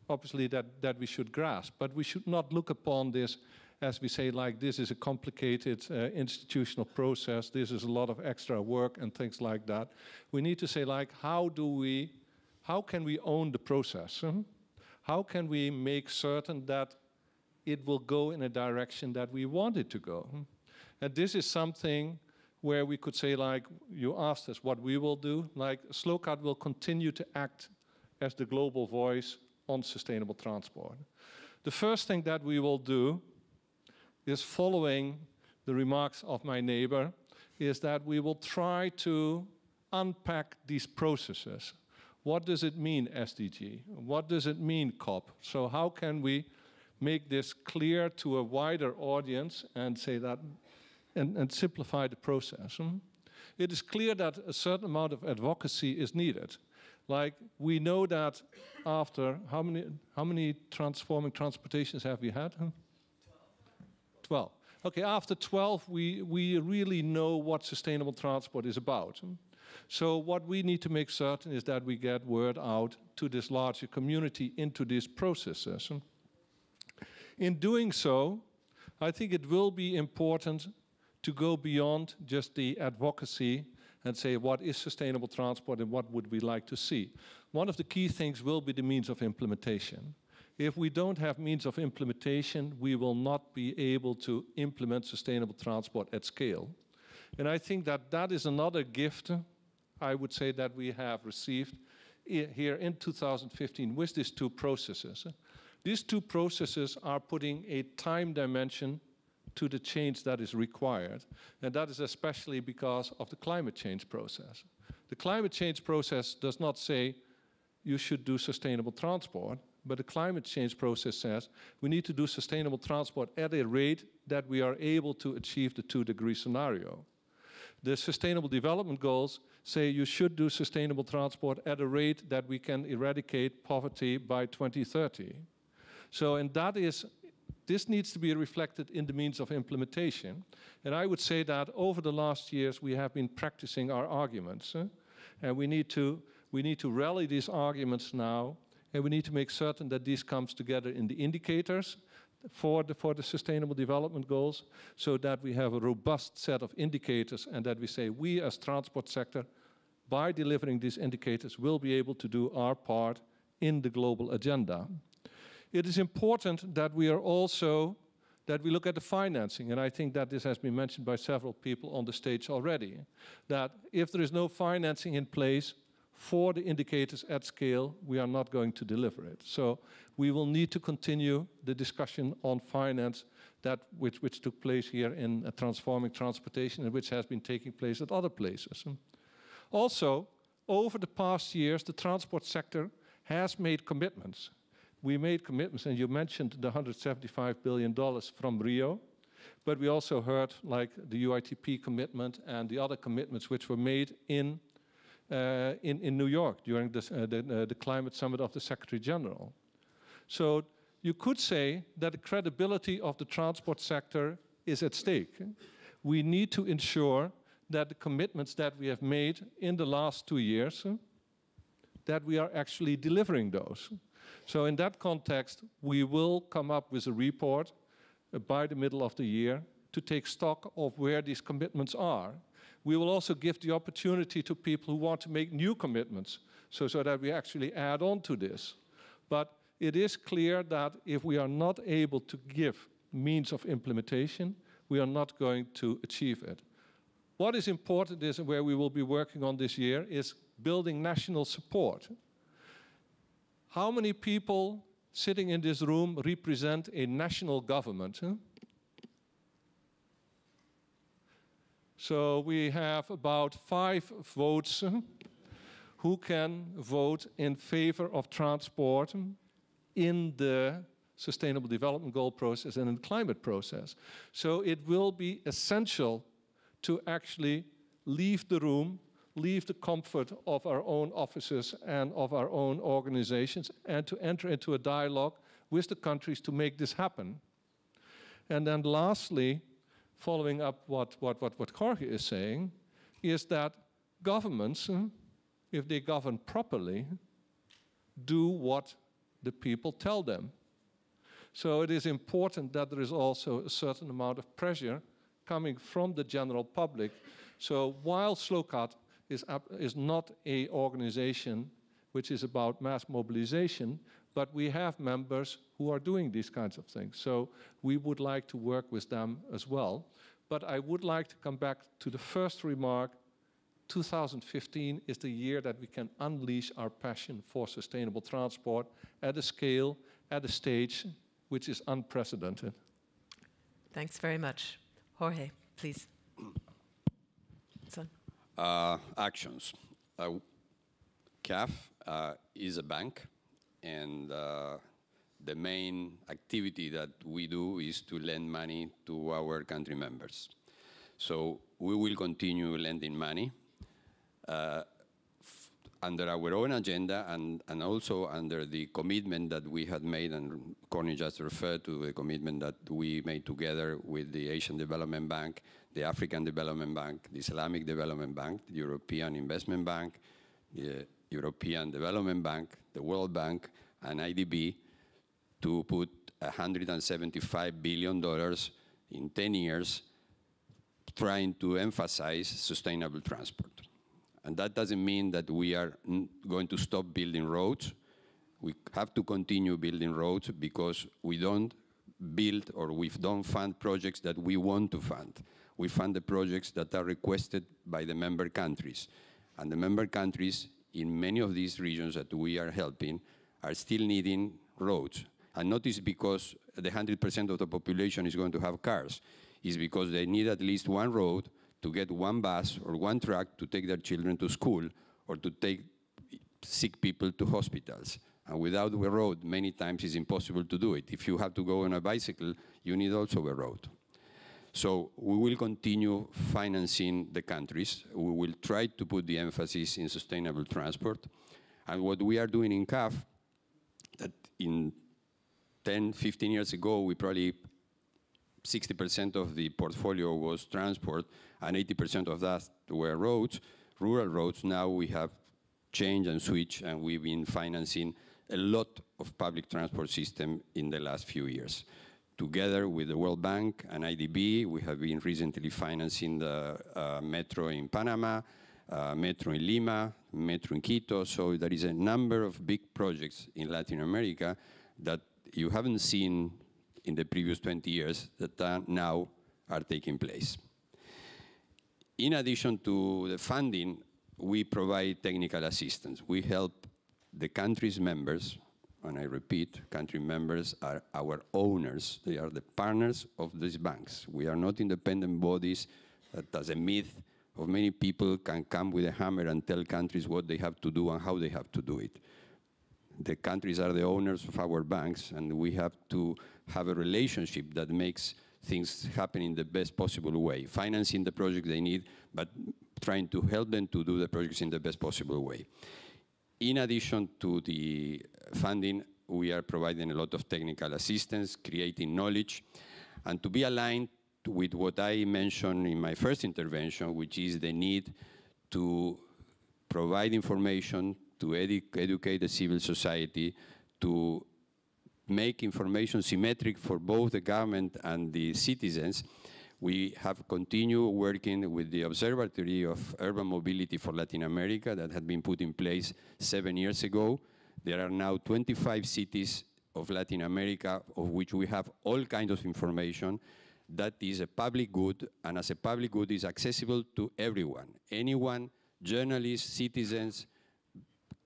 obviously that we should grasp, but we should not look upon this as we say, like, this is a complicated institutional process, this is a lot of extra work and things like that. We need to say, like, how can we own the process? How can we make certain that it will go in a direction that we want it to go? And this is something where we could say, like, you asked us what we will do, like, SLOCAT will continue to act as the global voice on sustainable transport. The first thing that we will do is, following the remarks of my neighbor, is that we will try to unpack these processes. What does it mean, SDG? What does it mean, COP? So how can we make this clear to a wider audience and say that, and simplify the process? It is clear that a certain amount of advocacy is needed. Like, we know that after how many transforming transportations have we had? 12. Okay, after 12, we really know what sustainable transport is about. So what we need to make certain is that we get word out to this larger community into these processes. In doing so, I think it will be important to go beyond just the advocacy and say, what is sustainable transport and what would we like to see? One of the key things will be the means of implementation. If we don't have means of implementation, we will not be able to implement sustainable transport at scale. And I think that that is another gift, I would say, that we have received here in 2015 with these two processes. These two processes are putting a time dimension to the change that is required, and that is especially because of the climate change process. The climate change process does not say you should do sustainable transport, but the climate change process says we need to do sustainable transport at a rate that we are able to achieve the 2-degree scenario. The Sustainable Development Goals say you should do sustainable transport at a rate that we can eradicate poverty by 2030. So, and that is, this needs to be reflected in the means of implementation. And I would say that over the last years, we have been practicing our arguments. And we need to rally these arguments now. And we need to make certain that these come together in the indicators for the Sustainable Development Goals, so that we have a robust set of indicators and that we say we as transport sector, by delivering these indicators, will be able to do our part in the global agenda. It is important that we are also that we look at the financing, and I think that this has been mentioned by several people on the stage already, that if there is no financing in place for the indicators at scale, we are not going to deliver it. So we will need to continue the discussion on finance, that which took place here in Transforming Transportation and which has been taking place at other places. Also, over the past years, the transport sector has made commitments. We made commitments, and you mentioned the $175 billion from Rio, but we also heard like the UITP commitment and the other commitments which were made in New York during this, the climate summit of the Secretary General. So you could say that the credibility of the transport sector is at stake. We need to ensure that the commitments that we have made in the last 2 years, that we are actually delivering those. So in that context, we will come up with a report by the middle of the year to take stock of where these commitments are. We will also give the opportunity to people who want to make new commitments, so that we actually add on to this. But it is clear that if we are not able to give means of implementation, we are not going to achieve it. What is important is, and where we will be working on this year, is building national support. How many people sitting in this room represent a national government? So we have about 5 votes who can vote in favor of transport in the Sustainable Development Goal process and in the climate process. So it will be essential to actually leave the room, leave the comfort of our own offices and of our own organizations, and to enter into a dialogue with the countries to make this happen. And then lastly, following up what Jorge is saying, is that governments, if they govern properly, do what the people tell them. So it is important that there is also a certain amount of pressure coming from the general public. So while SLOCAT is not an organization which is about mass mobilization, but we have members who are doing these kinds of things. So we would like to work with them as well. But I would like to come back to the first remark. 2015 is the year that we can unleash our passion for sustainable transport at a scale, at a stage, which is unprecedented. Thanks very much. Jorge, please. Actions. CAF is a bank, and the main activity that we do is to lend money to our country members. So we will continue lending money under our own agenda, and also under the commitment that we had made, and Cornie just referred to the commitment that we made together with the Asian Development Bank, the African Development Bank, the Islamic Development Bank, the European Investment Bank, the European Development Bank, the World Bank, and IDB, to put $175 billion in 10 years trying to emphasize sustainable transport. And that doesn't mean that we are going to stop building roads. We have to continue building roads, because we don't build, or we don't fund projects that we want to fund. We fund the projects that are requested by the member countries. And the member countries, in many of these regions that we are helping, are still needing roads. And not is because the 100% of the population is going to have cars. It's because they need at least one road to get one bus or one truck to take their children to school, or to take sick people to hospitals. And without a road, many times it's impossible to do it. If you have to go on a bicycle, you need also a road. So we will continue financing the countries. We will try to put the emphasis in sustainable transport. And what we are doing in CAF, that in 10, 15 years ago, we probably 60% of the portfolio was transport, and 80% of that were roads, rural roads. Now we have changed and switched, and we've been financing a lot of public transport system in the last few years. Together with the World Bank and IDB, we have been recently financing the metro in Panama, metro in Lima, metro in Quito. So there is a number of big projects in Latin America that you haven't seen in the previous 20 years that now are taking place. In addition to the funding, we provide technical assistance. We help the country's members, and I repeat, country members are our owners. They are the partners of these banks. We are not independent bodies that, as a myth of many people, can come with a hammer and tell countries what they have to do and how they have to do it. The countries are the owners of our banks, and we have to have a relationship that makes things happen in the best possible way, financing the project they need, but trying to help them to do the projects in the best possible way. In addition to the funding, we are providing a lot of technical assistance, creating knowledge, and to be aligned with what I mentioned in my first intervention, which is the need to provide information, to educate the civil society, to make information symmetric for both the government and the citizens. We have continued working with the Observatory of Urban Mobility for Latin America that had been put in place 7 years ago. There are now 25 cities of Latin America of which we have all kinds of information that is a public good, and as a public good is accessible to everyone. Anyone, journalists, citizens,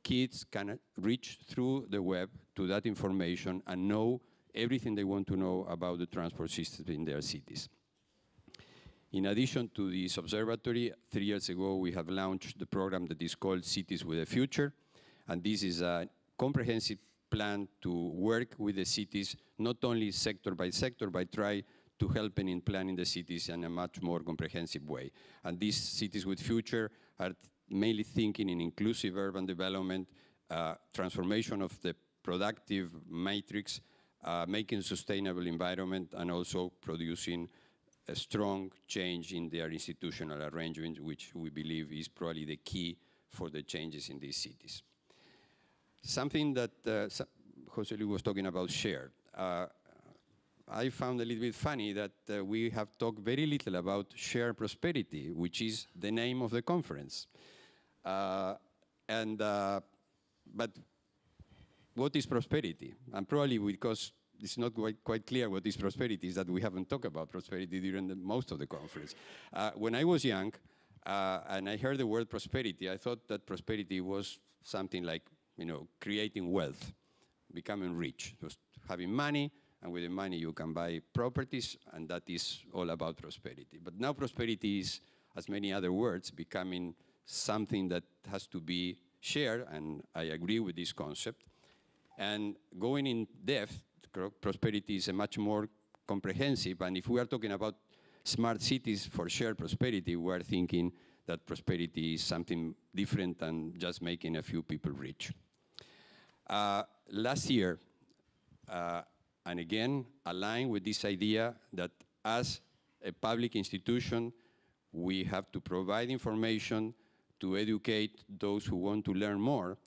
kids can reach through the web to that information and know everything they want to know about the transport system in their cities. In addition to this observatory, 3 years ago we have launched the program that is called Cities with a Future, and this is a comprehensive plan to work with the cities, not only sector by sector, but try to help in planning the cities in a much more comprehensive way. And these Cities with Future are mainly thinking in inclusive urban development, transformation of the productive matrix, making sustainable environment, and also producing a strong change in their institutional arrangement, which we believe is probably the key for the changes in these cities. Something that Jose Luis was talking about shared. I found a little bit funny that we have talked very little about shared prosperity, which is the name of the conference. But what is prosperity? And probably because it's not quite clear what is prosperity is that we haven't talked about prosperity during most of the conference. When I was young and I heard the word prosperity, I thought that prosperity was something like, you know, creating wealth, becoming rich, just having money, and with the money you can buy properties, and that is all about prosperity. But now prosperity is, as many other words, becoming something that has to be shared, and I agree with this concept. And going in depth, prosperity is a much more comprehensive, and if we are talking about smart cities for shared prosperity, we are thinking that prosperity is something different than just making a few people rich. Last year, and again, aligned with this idea that as a public institution, we have to provide information to educate those who want to learn more.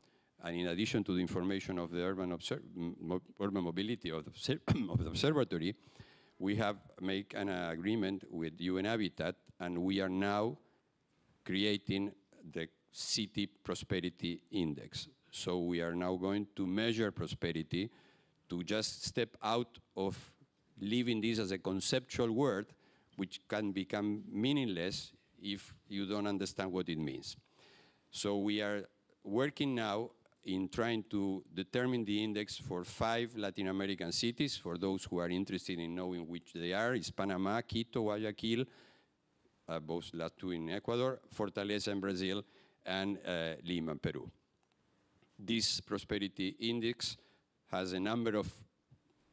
And in addition to the information of the urban mobility of the observatory, we have made an agreement with UN Habitat, and we are now creating the City Prosperity Index. So we are now going to measure prosperity, to just step out of leaving this as a conceptual word, which can become meaningless if you don't understand what it means. So we are working now in trying to determine the index for 5 Latin American cities, for those who are interested in knowing which they are. It's Panama, Quito, Guayaquil, both last two in Ecuador, Fortaleza in Brazil, and Lima in Peru. This prosperity index has a number of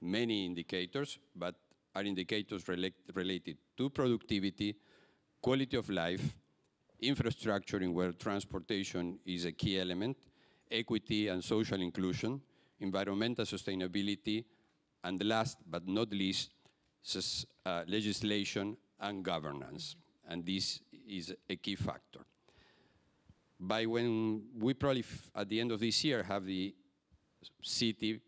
many indicators, but are indicators related to productivity, quality of life, infrastructure in where transportation is a key element, equity and social inclusion, environmental sustainability, and last but not least, legislation and governance. And this is a key factor. By when we probably, at the end of this year, have the City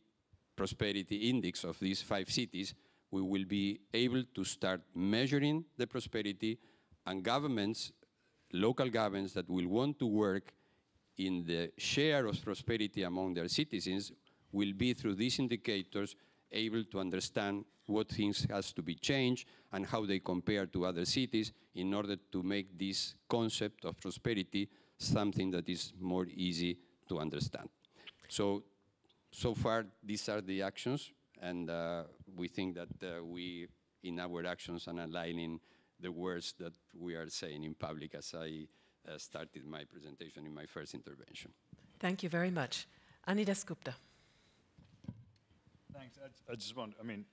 Prosperity Index of these 5 cities, we will be able to start measuring the prosperity, and governments, local governments that will want to work in the share of prosperity among their citizens will be, through these indicators, able to understand what things has to be changed and how they compare to other cities in order to make this concept of prosperity something that is more easy to understand. So far, these are the actions, and we think that we, in our actions and aligning the words that we are saying in public, as I started my presentation in my first intervention. Thank you very much. Ani Dasgupta. Thanks. I just want, I mean,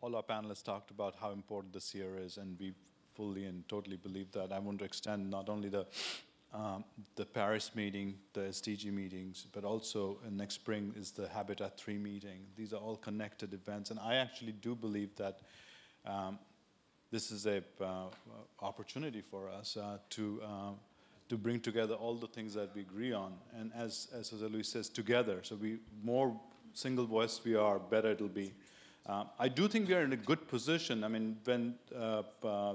all our panelists talked about how important this year is, and we fully and totally believe that. I want to extend not only the Paris meeting, the SDG meetings, but also next spring is the Habitat 3 meeting. These are all connected events, and I actually do believe that this is a opportunity for us to bring together all the things that we agree on, and as Jose Luis says, together. So we more single voice we are, better it'll be. I do think we are in a good position. I mean, when the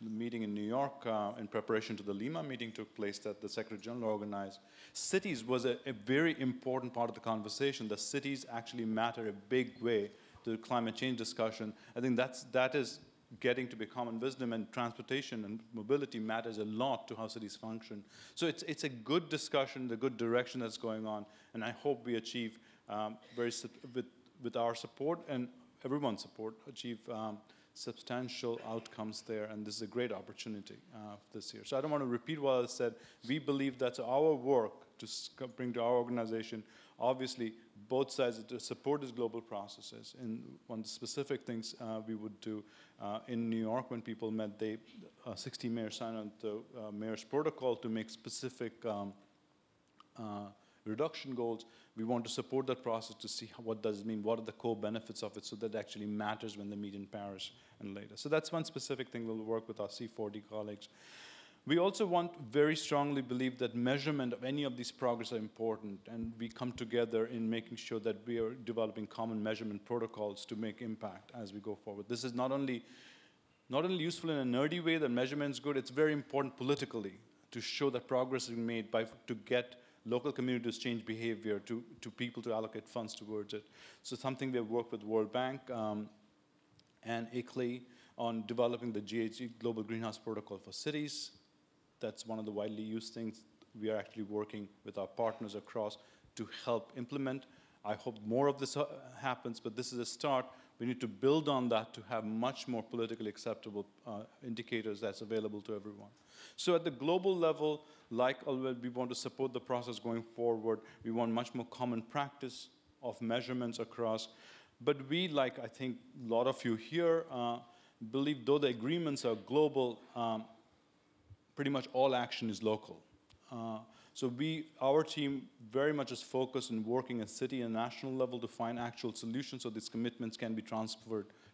meeting in New York in preparation to the Lima meeting took place that the Secretary General organized, cities was a very important part of the conversation. The cities actually matter a big way to the climate change discussion. I think that is getting to be common wisdom, and transportation and mobility matters a lot to how cities function. So it's a good discussion, the good direction that's going on, and I hope we achieve with our support and everyone's support, achieve substantial outcomes there, and this is a great opportunity this year. So I don't want to repeat what I said. We believe that's our work to bring to our organization. Obviously, both sides to support these global processes. And one of the specific things we would do in New York when people met, they 60 mayors signed on to mayor's protocol to make specific reduction goals. We want to support that process to see what does it mean, what are the co-benefits of it, so that actually matters when they meet in Paris and later. So that's one specific thing we'll work with our C40 colleagues. We also very strongly believe that measurement of any of these progress are important, and we come together in making sure that we are developing common measurement protocols to make impact as we go forward. This is not only useful in a nerdy way, that measurement's good, it's very important politically to show that progress is made to get local communities change behavior, to people to allocate funds towards it. So something we have worked with World Bank and ICLEI on developing the GHG Global Greenhouse Protocol for cities. That's one of the widely used things. We are actually working with our partners across to help implement. I hope more of this happens, but this is a start. We need to build on that to have much more politically acceptable indicators that's available to everyone. So at the global level, like always, we want to support the process going forward. We want much more common practice of measurements across. But we, like I think a lot of you here, believe though the agreements are global, pretty much all action is local. So our team very much is focused on working at city and national level to find actual solutions so these commitments can be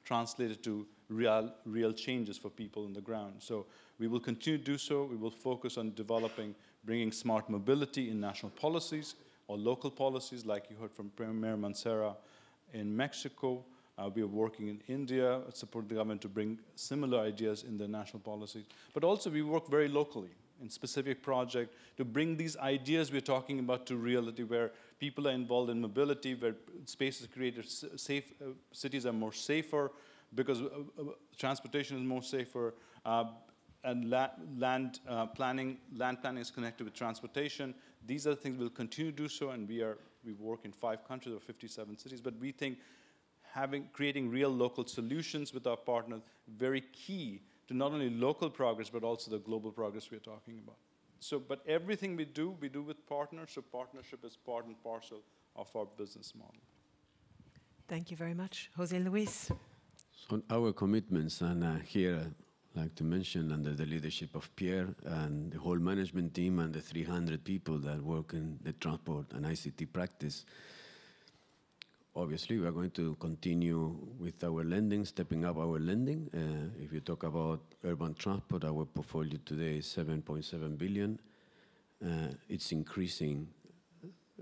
translated to real changes for people on the ground. So we will continue to do so. We will focus on developing, bringing smart mobility in national policies or local policies, like you heard from Mayor Mancera in Mexico. We are working in India, support the government to bring similar ideas in the national policies. But also we work very locally in specific projects to bring these ideas we're talking about to reality, where people are involved in mobility, where spaces created safe, cities are more safer because transportation is more safer, and land planning is connected with transportation. These are things we'll continue to do so, and we work in 5 countries or 57 cities, but we think creating real local solutions with our partners, very key to not only local progress, but also the global progress we're talking about. So, but everything we do with partners, so partnership is part and parcel of our business model. Thank you very much. Jose Luis. On our commitments, and here I'd like to mention under the leadership of Pierre and the whole management team and the 300 people that work in the transport and ICT practice, obviously, we are going to continue with our lending, stepping up our lending. If you talk about urban transport, our portfolio today is 7.7 billion. It's increasing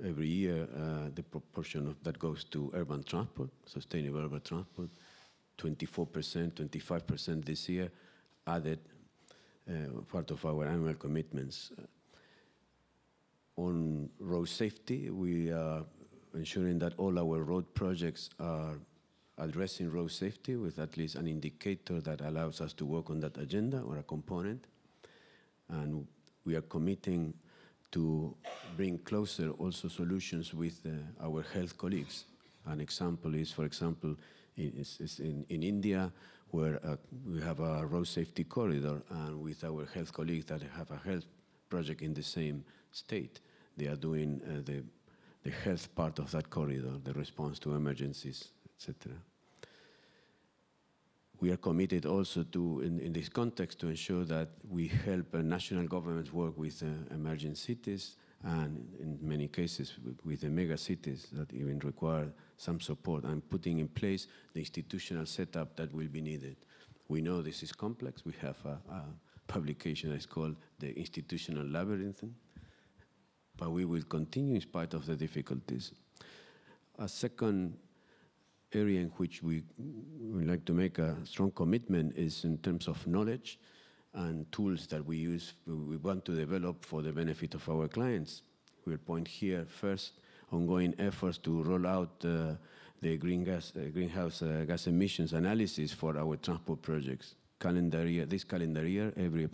every year, the proportion of that goes to urban transport, sustainable urban transport, 24%, 25% this year, added part of our annual commitments. On road safety, we are ensuring that all our road projects are addressing road safety with at least an indicator that allows us to work on that agenda or a component. And we are committing to bring closer also solutions with our health colleagues. An example is, for example, in India, where we have a road safety corridor, and with our health colleagues that have a health project in the same state, they are doing the health part of that corridor, the response to emergencies, etc. We are committed also to, in this context, to ensure that we help national governments work with emerging cities, and in many cases with the mega cities that even require some support, and putting in place the institutional setup that will be needed. We know this is complex. We have a publication that is called The Institutional Labyrinth, but we will continue in spite of the difficulties. A second area in which we would like to make a strong commitment is in terms of knowledge and tools that we use, we want to develop for the benefit of our clients. We'll point here first, ongoing efforts to roll out the greenhouse gas emissions analysis for our transport projects. This calendar year, every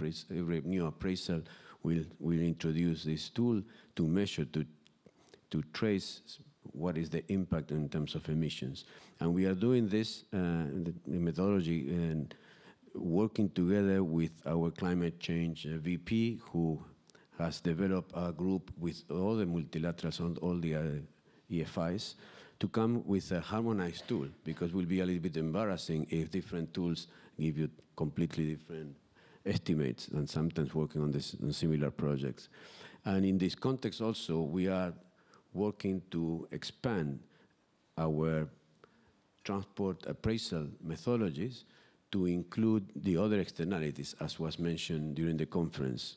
new appraisal will introduce this tool to measure, to trace what is the impact in terms of emissions. And we are doing this in methodology and working together with our climate change VP, who has developed a group with all the multilaterals and all the EFIs to come with a harmonized tool, because it will be a little bit embarrassing if different tools give you completely different estimates, and sometimes working on similar projects. And in this context also, we are working to expand our transport appraisal methodologies to include the other externalities, as was mentioned during the conference.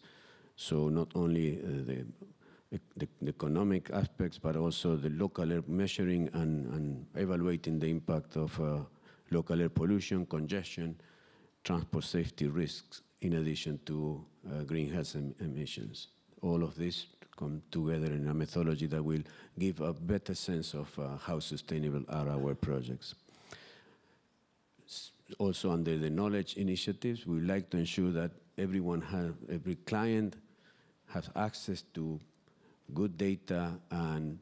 So not only the economic aspects, but also the local air measuring and evaluating the impact of local air pollution, congestion, transport safety risks, in addition to greenhouse emissions. All of this come together in a methodology that will give a better sense of how sustainable are our projects. Also, under the knowledge initiatives, we like to ensure that every client has access to good data and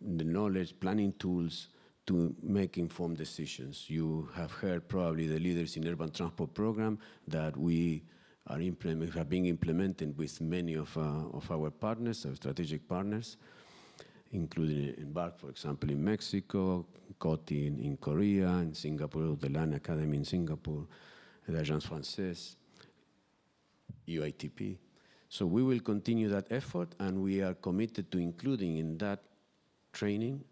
the knowledge planning tools to make informed decisions. You have heard probably the Leaders in Urban Transport program that we have been implementing with many of our partners, our strategic partners, including Embark, for example, in Mexico, COTI in Korea, in Singapore, the Land Academy in Singapore, the Agence Française, UITP. So we will continue that effort, and we are committed to including in that training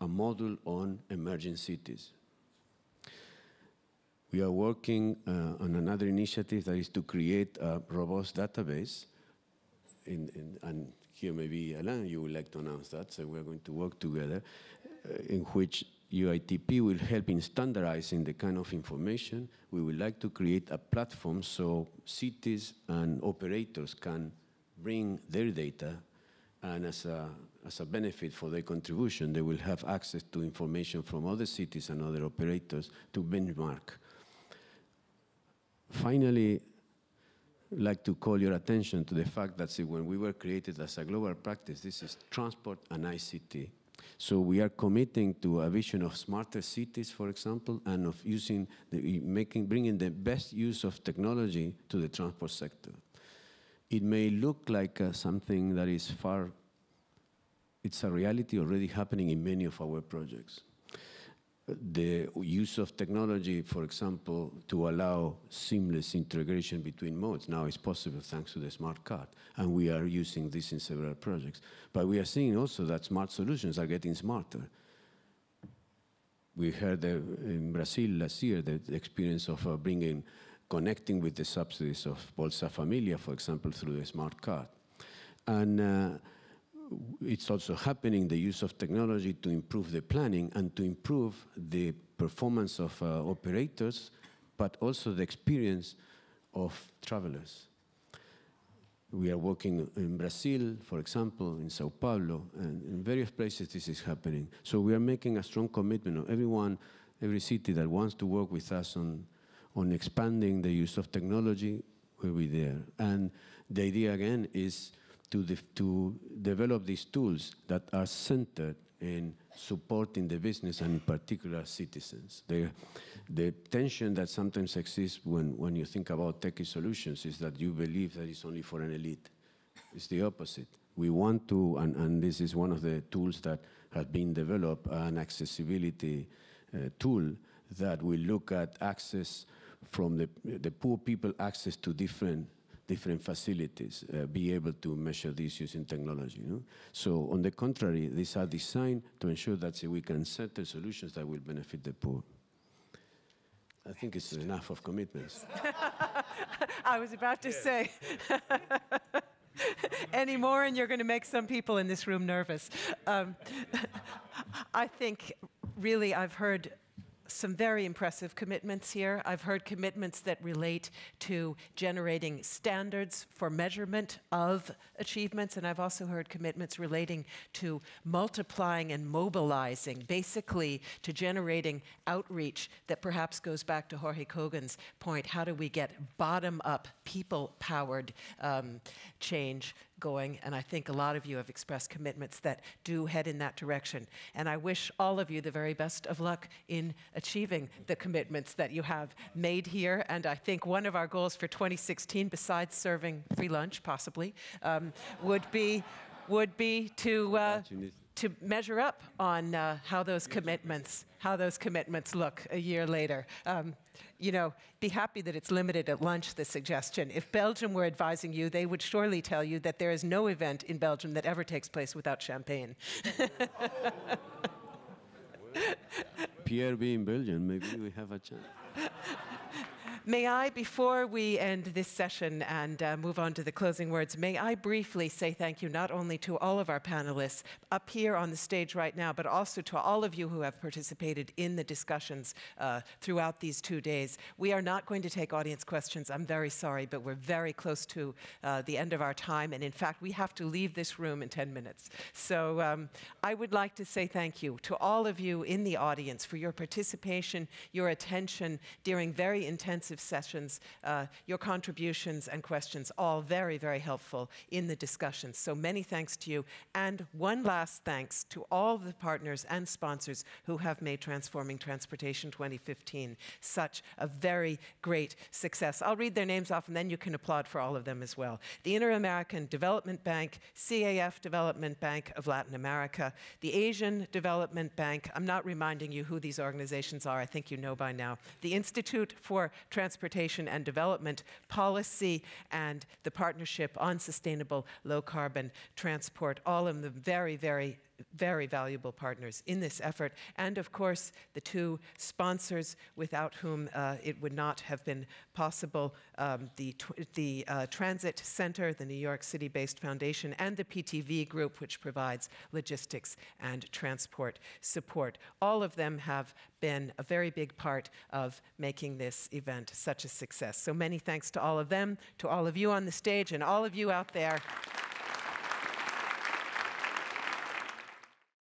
a module on emerging cities. We are working on another initiative that is to create a robust database, and here maybe Alain, you would like to announce that, so we're going to work together, in which UITP will help in standardizing the kind of information. We would like to create a platform so cities and operators can bring their data, and as a benefit for their contribution, they will have access to information from other cities and other operators to benchmark. Finally, I'd like to call your attention to the fact that when we were created as a global practice, this is transport and ICT. So we are committing to a vision of smarter cities, for example, and of using bringing the best use of technology to the transport sector. It may look like something that is far, it's a reality already happening in many of our projects. The use of technology, for example, to allow seamless integration between modes now is possible thanks to the smart card, and we are using this in several projects. But we are seeing also that smart solutions are getting smarter. We heard in Brazil last year the experience of connecting with the subsidies of Bolsa Família, for example, through the smart card. And it's also happening, the use of technology to improve the planning and to improve the performance of operators, but also the experience of travelers. We are working in Brazil, for example, in Sao Paulo, and in various places this is happening. So we are making a strong commitment of everyone, every city that wants to work with us on expanding the use of technology, we'll be there. And the idea, again, is to develop these tools that are centered in supporting the business and in particular citizens. The tension that sometimes exists when you think about techie solutions is that you believe that it's only for an elite. It's the opposite. We want to, and this is one of the tools that have been developed, an accessibility tool that will look at access from the poor people, access to different facilities, be able to measure these using technology. You know? So on the contrary, these are designed to ensure that we can set the solutions that will benefit the poor. I think it's enough of commitments. I was about to say. Any more and you're going to make some people in this room nervous. I think really I've heard some very impressive commitments here. I've heard commitments that relate to generating standards for measurement of achievements, and I've also heard commitments relating to multiplying and mobilizing, basically to generating outreach that perhaps goes back to Jorge Kogan's point, how do we get bottom-up, people-powered change going, and I think a lot of you have expressed commitments that do head in that direction. And I wish all of you the very best of luck in achieving the commitments that you have made here. And I think one of our goals for 2016, besides serving free lunch, possibly, would be to measure up on how those commitments look a year later. You know, be happy that it's limited at lunch, the suggestion. If Belgium were advising you, they would surely tell you that there is no event in Belgium that ever takes place without champagne. Pierre being Belgian, maybe we have a chance. May I, before we end this session and move on to the closing words, may I briefly say thank you not only to all of our panelists up here on the stage right now, but also to all of you who have participated in the discussions throughout these 2 days. We are not going to take audience questions, I'm very sorry, but we're very close to the end of our time, and in fact, we have to leave this room in 10 minutes. So I would like to say thank you to all of you in the audience for your participation, your attention during very intensive sessions, your contributions and questions, all very, very helpful in the discussions. So many thanks to you. And one last thanks to all the partners and sponsors who have made Transforming Transportation 2015 such a very great success. I'll read their names off and then you can applaud for all of them as well. The Inter-American Development Bank, CAF Development Bank of Latin America, the Asian Development Bank, I'm not reminding you who these organizations are, I think you know by now, the Institute for Transportation and Development Policy, and the Partnership on Sustainable Low-Carbon Transport, all of them very, very, very valuable partners in this effort. And of course, the two sponsors without whom it would not have been possible, the Transit Center, the New York City-based foundation, and the PTV Group, which provides logistics and transport support. All of them have been a very big part of making this event such a success. So many thanks to all of them, to all of you on the stage, and all of you out there.